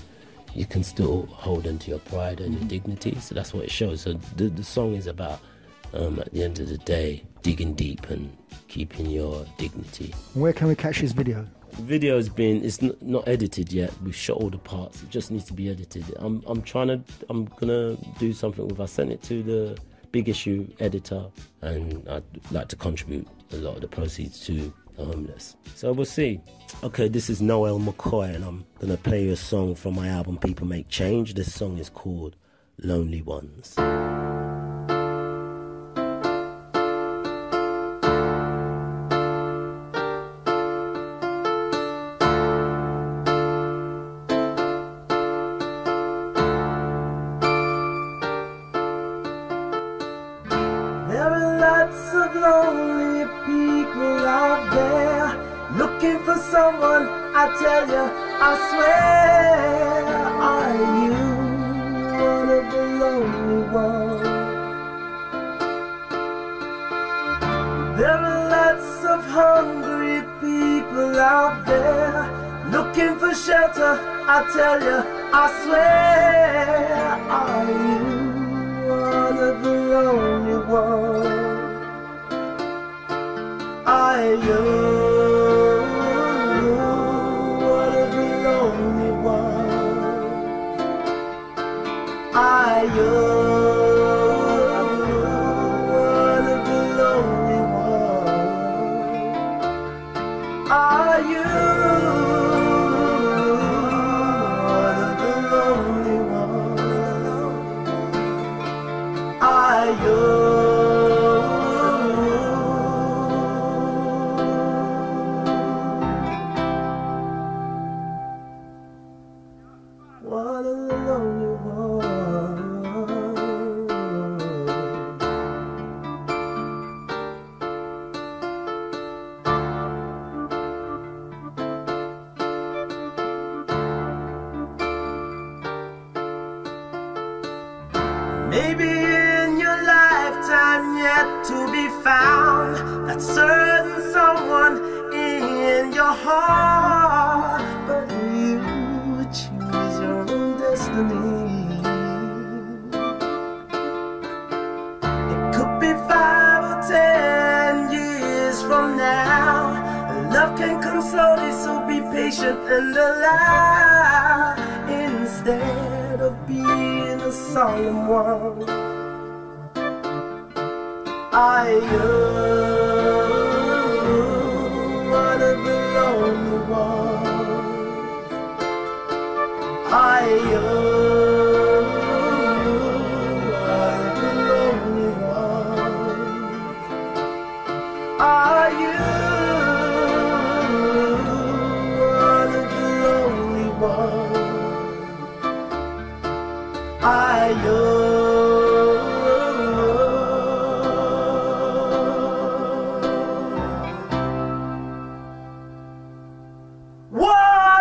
you can still hold on to your pride and your dignity. So that's what it shows. So the, the song is about, um, at the end of the day, digging deep and keeping your dignity. Where can we catch this video? The video's been, it's n not edited yet. We've shot all the parts. It just needs to be edited. I'm, I'm trying to, I'm gonna do something with. I sent it to the Big Issue editor, and I'd like to contribute a lot of the proceeds to the homeless. So we'll see. Okay, this is Noel McKoy, and I'm gonna play you a song from my album People Make Change. This song is called Lonely Ones. One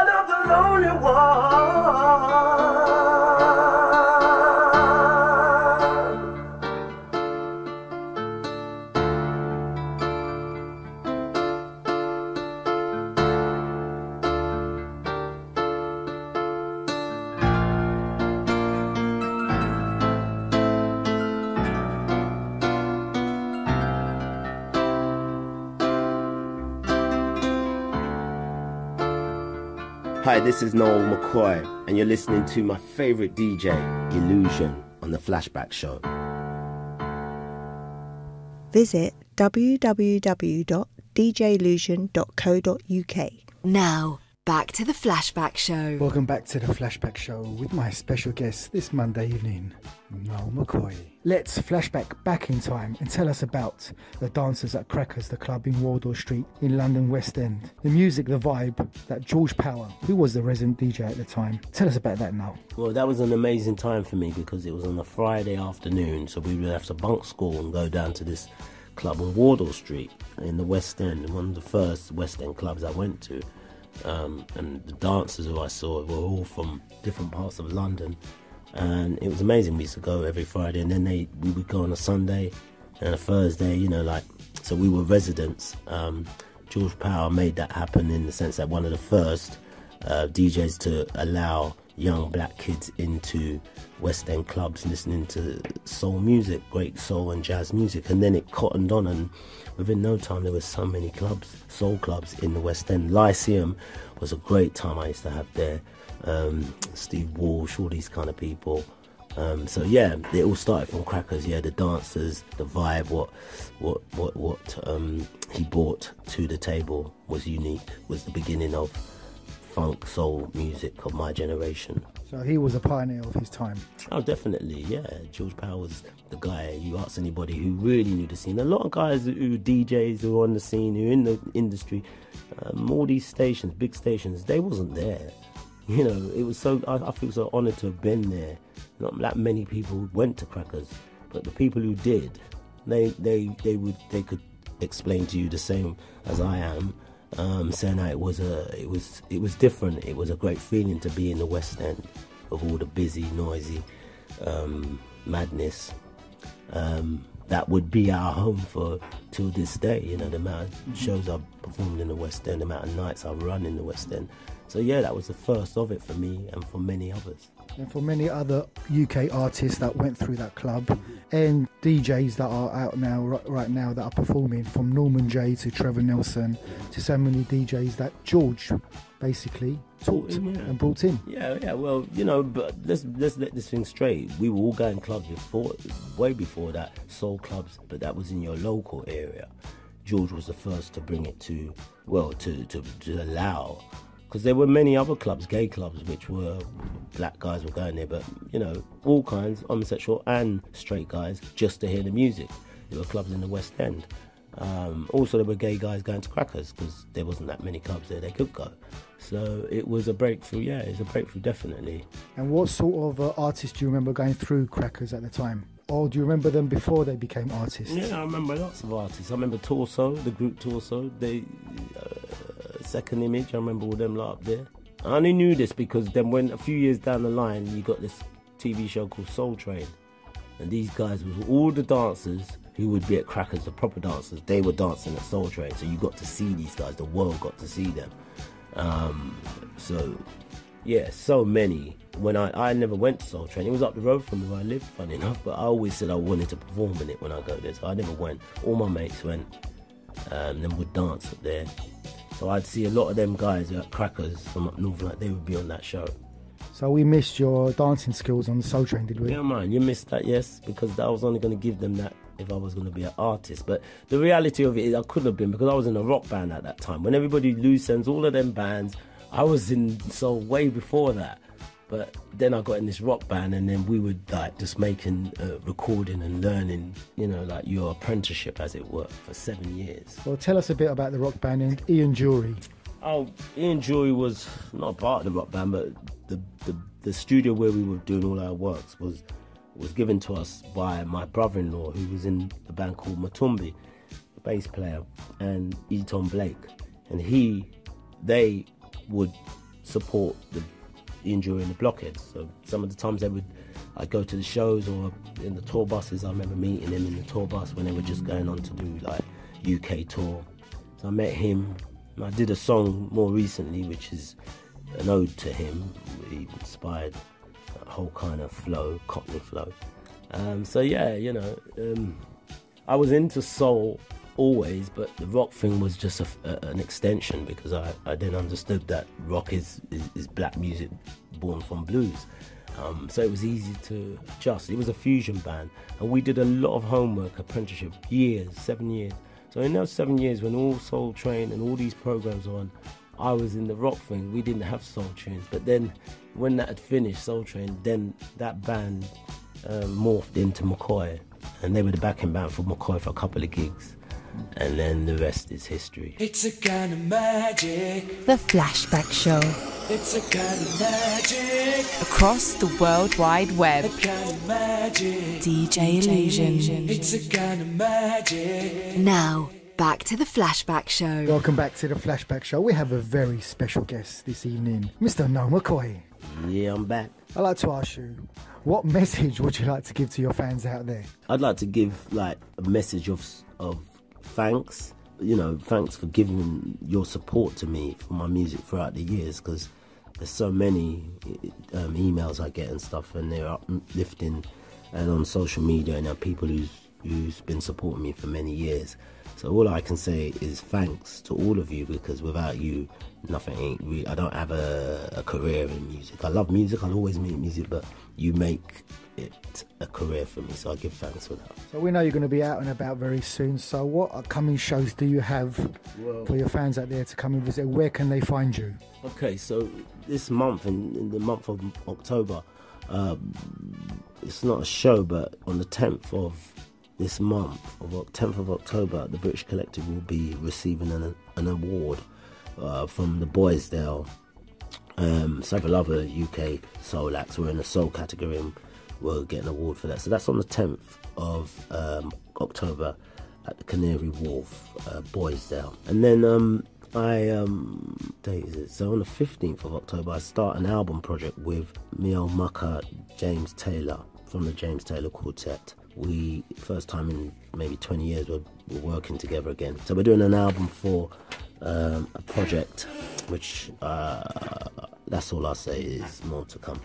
of the lonely ones. Hi, this is Noel McKoy, and you're listening to my favourite D J, Illusion, on The Flashback Show. Visit w w w dot d j illusion dot co dot u k. Now, back to The Flashback Show. Welcome back to The Flashback Show with my special guest this Monday evening, Noel McKoy. Let's flashback back in time and tell us about the dancers at Crackers, the club in Wardour Street in London West End. The music, the vibe that George Power, who was the resident D J at the time, tell us about that now. Well, that was an amazing time for me because it was on a Friday afternoon, so we would have to bunk school and go down to this club on Wardour Street in the West End, one of the first West End clubs I went to. Um, and the dancers who I saw were all from different parts of London. And it was amazing. We used to go every Friday, and then they we would go on a Sunday and a Thursday, you know, like, so we were residents. Um, George Power made that happen in the sense that one of the first uh, D Js to allow young black kids into West End clubs listening to soul music, great soul and jazz music. And then it cottoned on, and within no time there were so many clubs, soul clubs in the West End. Lyceum was a great time I used to have there. Um, Steve Walsh, all these kind of people. Um, so yeah, it all started from Crackers. Yeah, the dancers, the vibe, what, what, what, what um, he brought to the table was unique. Was the beginning of funk soul music of my generation. So he was a pioneer of his time. Oh, definitely, yeah. George Power was the guy. You ask anybody who really knew the scene. A lot of guys who D Js who are on the scene, who are in the industry, um, all these stations, big stations, they wasn't there. You know, it was so, I, I feel so honoured to have been there. Not that many people went to Crackers, but the people who did, they they, they would they could explain to you the same as I am, um, saying that it was a it was it was different. It was a great feeling to be in the West End of all the busy, noisy um, madness. Um, that would be our home for till this day. You know, the amount of shows I've performed in the West End, the amount of nights I've run in the West End. So yeah, that was the first of it for me and for many others. And for many other U K artists that went through that club and D Js that are out now, right now, that are performing, from Norman Jay to Trevor Nelson to so many D Js that George basically taught yeah. and brought in. Yeah, yeah, well, you know, but let's, let's let this thing straight. We were all going clubs before, way before that, soul clubs, but that was in your local area. George was the first to bring it to, well, to, to, to allow... Because there were many other clubs, gay clubs, which were black guys were going there, but, you know, all kinds, homosexual and straight guys, just to hear the music. There were clubs in the West End. Um, also, there were gay guys going to Crackers because there wasn't that many clubs there they could go. So it was a breakthrough, yeah, it was a breakthrough, definitely. And what sort of uh, artists do you remember going through Crackers at the time? Or do you remember them before they became artists? Yeah, I remember lots of artists. I remember Torso, the group Torso. They... Uh, Second Image, I remember all them lot up there. I only knew this because then when a few years down the line you got this T V show called Soul Train, and these guys was all the dancers who would be at Crackers, the proper dancers, they were dancing at Soul Train, so you got to see these guys, the world got to see them. Um, so yeah, so many. When I, I never went to Soul Train, it was up the road from where I lived, funny enough, but I always said I wanted to perform in it when I go there, so I never went. All my mates went, um, then would dance up there. So I'd see a lot of them guys at Crackers from up north, like they would be on that show. So we missed your dancing skills on the Soul Train, did we? Yeah, man, you missed that, yes, because I was only going to give them that if I was going to be an artist. But the reality of it is I couldn't have been because I was in a rock band at that time. When everybody loosens all of them bands, I was in soul way before that. But then I got in this rock band, and then we were like just making, uh, recording and learning, you know, like your apprenticeship, as it were, for seven years. Well, tell us a bit about the rock band and Ian Dury. Oh, Ian Dury was not a part of the rock band, but the, the the studio where we were doing all our works was was given to us by my brother-in-law, who was in a band called Matumbi, the bass player, and Eton Blake, and he, they would support the Injury in the Blockheads. So some of the times they would, I'd go to the shows or in the tour buses. I remember meeting him in the tour bus when they were just going on to do like U K tour. So I met him, and I did a song more recently which is an ode to him. He inspired that whole kind of flow, Cockney flow. Um, so yeah, you know, um, I was into soul always, but the rock thing was just a, a, an extension, because I, I then understood that rock is, is, is black music born from blues. Um, so it was easy to adjust. It was a fusion band, and we did a lot of homework, apprenticeship, years, seven years. So in those seven years, when all Soul Train and all these programs were on, I was in the rock thing. We didn't have soul tunes, but then when that had finished, Soul Train, then that band uh, morphed into McKoy, and they were the backing band for McKoy for a couple of gigs, and then the rest is history. It's a kind of magic. The Flashback Show. It's a kind of magic. Across the World Wide Web. A kind of magic. D J Illusion. It's a kind of magic. Now, back to the Flashback Show. Welcome back to the Flashback Show. We have a very special guest this evening, Mister Noel McKoy. Yeah, I'm back. I'd like to ask you, what message would you like to give to your fans out there? I'd like to give, like, a message of of thanks. You know, thanks for giving your support to me for my music throughout the years, because there's so many um, emails I get and stuff, and they're uplifting, and on social media, and there are people who's, who's been supporting me for many years. So all I can say is thanks to all of you, because without you, nothing ain't really, I don't have a, a career in music. I love music, I'll always make music, but you make it a career for me, so I give thanks for that. So we know you're going to be out and about very soon, so what upcoming shows do you have well, for your fans out there to come and visit? Where can they find you? Okay, so this month, in, in the month of October, um, it's not a show, but on the tenth of... this month, tenth of October, the British Collective will be receiving an, an award uh, from the Boysdale. Um, several other U K soul acts were in the soul category and will get an award for that. So that's on the tenth of um, October at the Canary Wharf, uh, Boysdale. And then um, I, um, date is it? So on the fifteenth of October, I start an album project with Noel McKoy, James Taylor, from the James Taylor Quartet. We, first time in maybe twenty years, we're, we're working together again. So we're doing an album for um, a project, which uh, that's all I'll say, is more to come.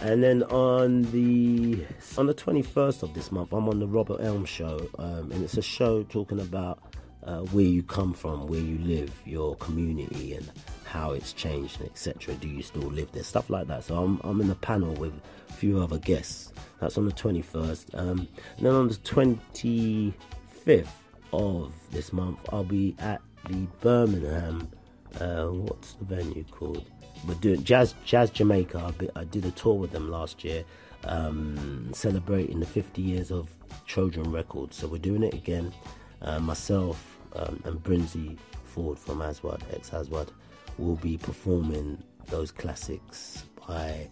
And then on the on the twenty-first of this month, I'm on the Robert Elm Show, um, and it's a show talking about uh, where you come from, where you live, your community, and how it's changed, and et cetera. Do you still live there? Stuff like that. So I'm I'm in a panel with a few other guests. That's on the twenty-first. Um, and then on the twenty-fifth of this month, I'll be at the Birmingham, uh, what's the venue called? We're doing Jazz Jazz Jamaica. I did a tour with them last year, um, celebrating the fifty years of Trojan Records. So we're doing it again. Uh, myself um, and Brinzy Ford from Aswad, ex-Aswad, will be performing those classics by...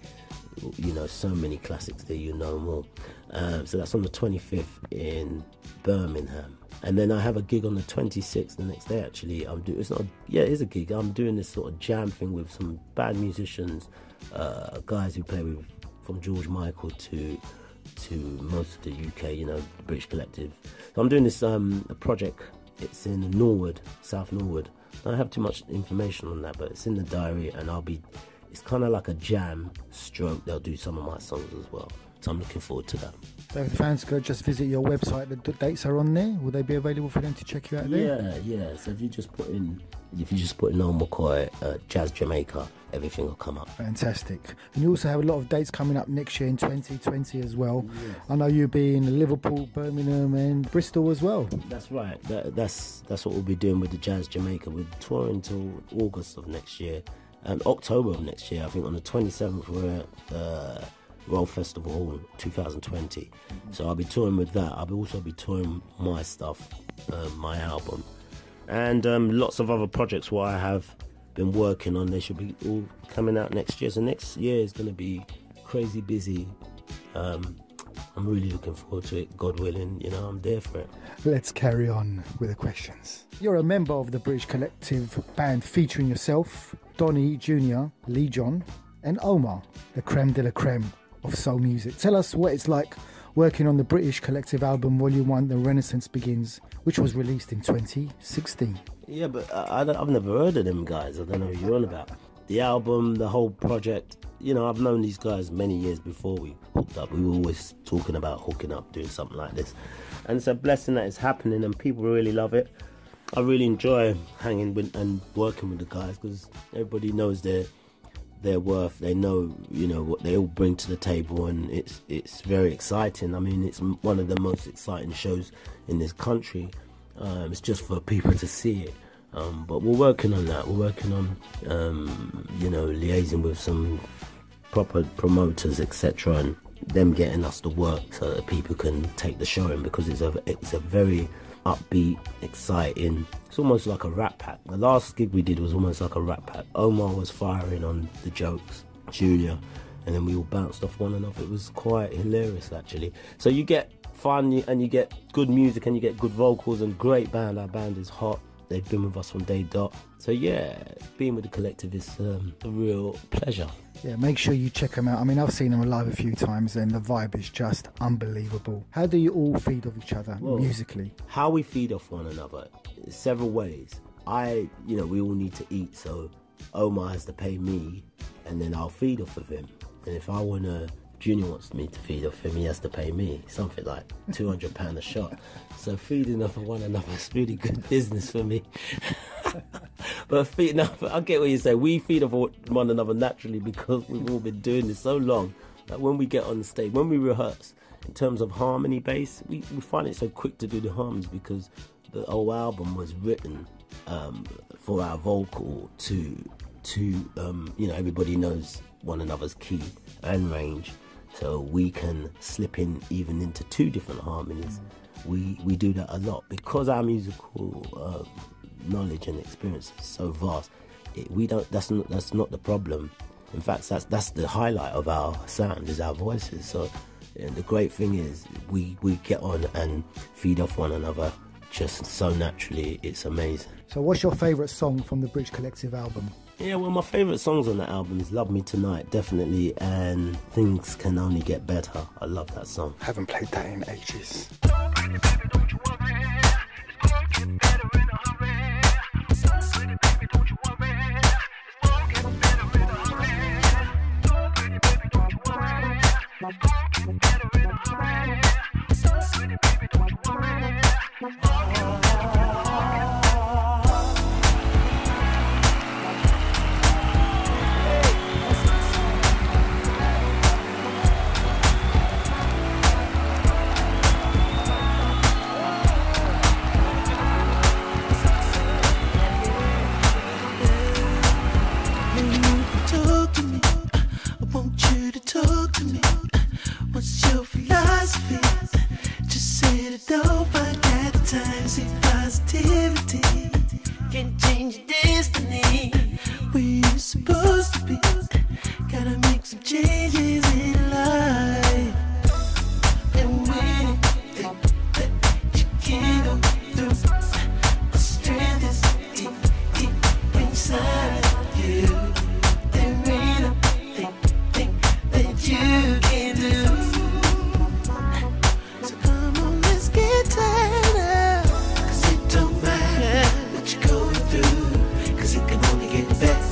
you know, so many classics that you know more. Um, so that's on the twenty-fifth in Birmingham. And then I have a gig on the twenty-sixth, the next day actually. I'm doing, it's not, a, yeah, it is a gig. I'm doing this sort of jam thing with some bad musicians, uh, guys who play with, from George Michael to to most of the U K, you know, the British Collective. So I'm doing this um, a project. It's in Norwood, South Norwood. I don't have too much information on that, but it's in the diary, and I'll be... It's kind of like a jam stroke. They'll do some of my songs as well. So I'm looking forward to that. So if fans go, just visit your website. The dates are on there. Will they be available for them to check you out there? Yeah, yeah. So if you just put in, if you just put in Noel McKoy, uh, Jazz Jamaica, everything will come up. Fantastic. And you also have a lot of dates coming up next year in twenty twenty as well. Yeah. I know you'll be in Liverpool, Birmingham and Bristol as well. That's right. That, that's, that's what we'll be doing with the Jazz Jamaica. We're touring until August of next year. And October of next year, I think on the twenty-seventh, we're at uh, Royal Festival Hall twenty twenty. So I'll be touring with that. I'll also be touring my stuff, uh, my album, and um, lots of other projects where I have been working on. They should be all coming out next year. So next year is going to be crazy busy. Um, I'm really looking forward to it, God willing. You know, I'm there for it. Let's carry on with the questions. You're a member of the British Collective band featuring yourself, Donnie, Junior, Lee John and Omar, the creme de la creme of soul music. Tell us what it's like working on the British Collective album Volume one, The Renaissance Begins, which was released in twenty sixteen. Yeah, but I, I I've never heard of them guys. I don't know what you're on about. The album, the whole project you know, I've known these guys many years before we hooked up. We were always talking about hooking up, doing something like this. And it's a blessing that it's happening and people really love it. I really enjoy hanging with and working with the guys because everybody knows their their worth. They know, you know, what they all bring to the table, and it's it's very exciting. I mean, it's one of the most exciting shows in this country. Um, it's just for people to see it. Um, but we're working on that. We're working on, um, you know, liaising with some proper promoters, et cetera, and them getting us to work so that people can take the show in, because it's a it's a very upbeat, exciting. It's almost like a Rat Pack. The last gig we did was almost like a Rat Pack. Omar was firing on the jokes, Julia, and then we all bounced off one another. It was quite hilarious, actually. So you get fun and you get good music and you get good vocals and great band. Our band is hot. They've been with us from day dot. So yeah, being with the Collective is um, a real pleasure. Yeah, make sure you check them out. I mean, I've seen them live a few times and the vibe is just unbelievable. How do you all feed off each other, well, musically? How we feed off one another, several ways. I, you know, we all need to eat, so Omar has to pay me and then I'll feed off of him. And if I want to, Junior wants me to feed off him, he has to pay me something like two hundred pounds a shot. So feeding off of one another is really good business for me. But feeding off, I get what you say, we feed off one another naturally because we've all been doing this so long that when we get on the stage, when we rehearse, in terms of harmony bass, we, we find it so quick to do the harmonies because the whole album was written um, for our vocal to, to um, you know, everybody knows one another's key and range. So we can slip in even into two different harmonies. We we do that a lot because our musical uh, knowledge and experience is so vast. It, we don't. That's not. That's not the problem. In fact, that's that's the highlight of our sound is our voices. So and the great thing is we we get on and feed off one another just so naturally. It's amazing. So, what's your favourite song from the British Collective album? Yeah, well, my favourite songs on that album is Love Me Tonight, definitely, and Things Can Only Get Better. I love that song. I haven't played that in ages. Cause it can only get better.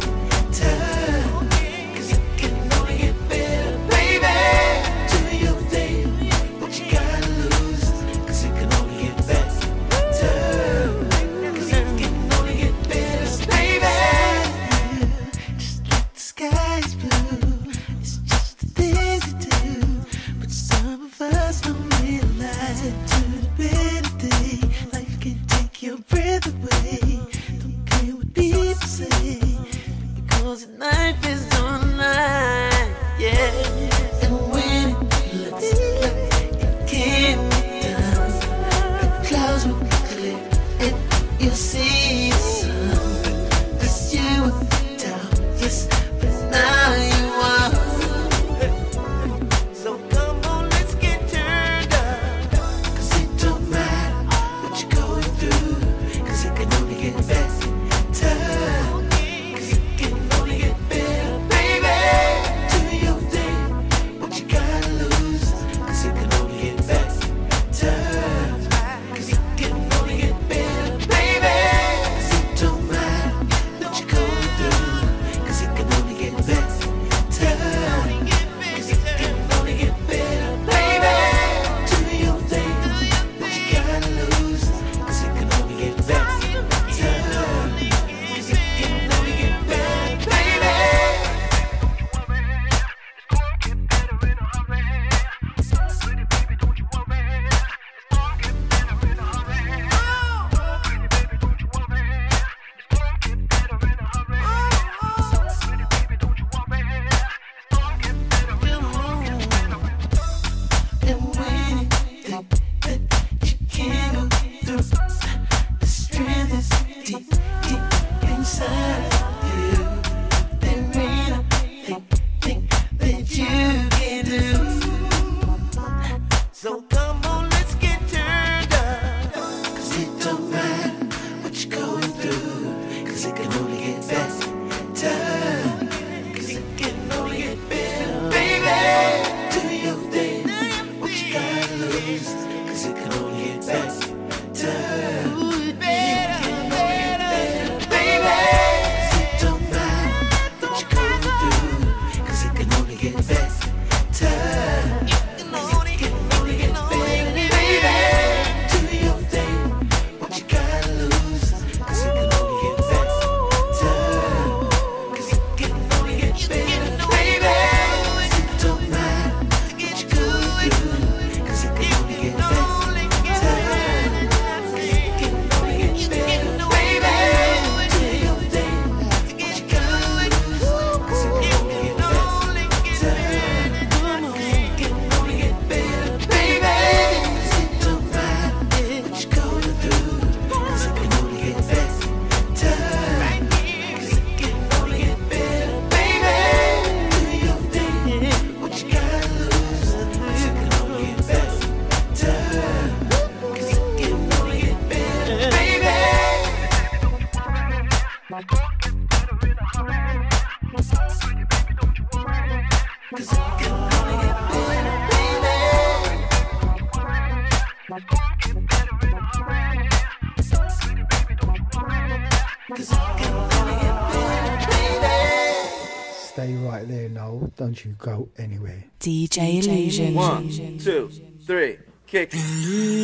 Stay right there, Noel. Don't you go anywhere. D J Illusion. One, two, three, kick. An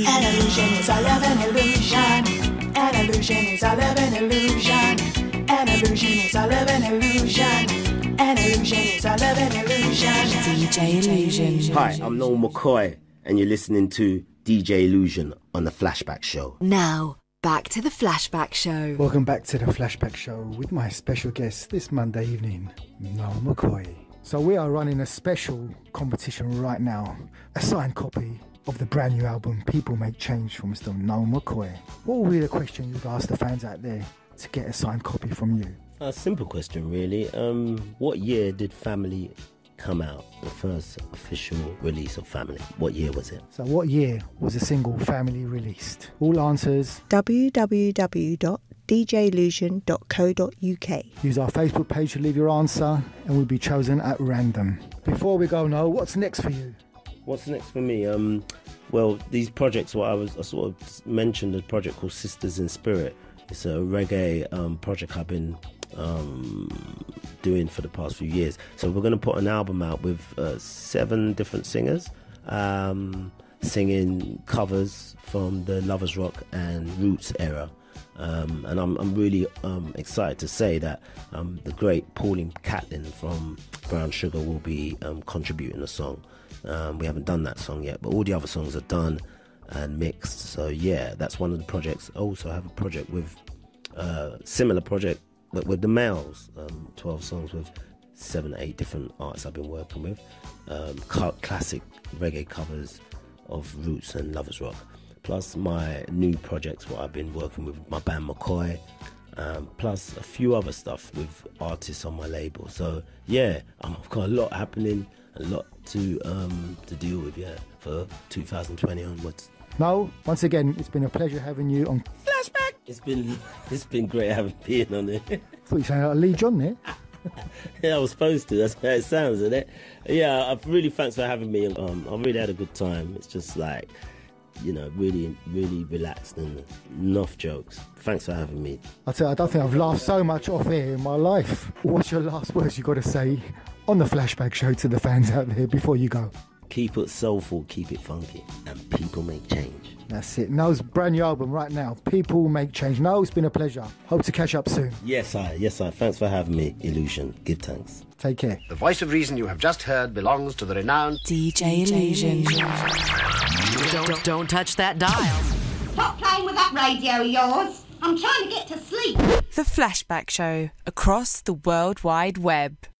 illusion is all of an illusion. An illusion is all of an illusion. An illusion is all of an illusion. An illusion is all of an illusion. D J Illusion. Hi, I'm Noel McKoy, and you're listening to D J Illusion on The Flashback Show. Now, back to The Flashback Show. Welcome back to The Flashback Show with my special guest this Monday evening, Noel McKoy. So we are running a special competition right now, a signed copy of the brand new album People Make Change from Mister Noel McKoy. What would be the question you'd ask the fans out there to get a signed copy from you? A simple question, really. Um, what year did Family come out, the first official release of Family? What year was it? So what year was the single Family released? All answers w w w dot d j illusion dot co dot u k. Use our Facebook page to leave your answer and will be chosen at random. Before we go, Noel, what's next for you? What's next for me? Um, well, these projects, what I was I sort of mentioned a project called Sisters in Spirit. It's a reggae um, project I've been um doing for the past few years. So we're going to put an album out with uh, seven different singers um singing covers from the Lovers Rock and Roots era, um and i'm, I'm really um excited to say that um the great Pauline Catlin from Brown Sugar will be um contributing a song. Um we haven't done that song yet, but all the other songs are done and mixed. So yeah, that's one of the projects. I also have a project with uh similar project But with the males, um, twelve songs with seven, eight different artists I've been working with, um, classic reggae covers of Roots and Lovers Rock. Plus my new projects, what I've been working with my band McKoy, um, plus a few other stuff with artists on my label. So yeah, I've got a lot happening, a lot to um, to deal with. Yeah, for two thousand twenty onwards. Noel, once again, it's been a pleasure having you on Flashback. It's been it's been great having Ian on it. I thought you sounded like Lee John there. Yeah, I was supposed to. That's how it sounds, isn't it? Yeah, I've really thanks for having me. Um, I really had a good time. It's just like, you know, really, really relaxed and enough jokes. Thanks for having me. I tell you, I don't think I've laughed so much off air in my life. What's your last words you got to say on the Flashback Show to the fans out there before you go? Keep it soulful, keep it funky, and people make change. That's it. Noel's brand new album right now, People Make Change. Noel, it's been a pleasure. Hope to catch up soon. Yes, I. Yes, I. Thanks for having me, Illusion. Give thanks. Take care. The voice of reason you have just heard belongs to the renowned D J Illusion. Don't, don't touch that dial. Stop playing with that radio of yours. I'm trying to get to sleep. The Flashback Show, across the World Wide Web.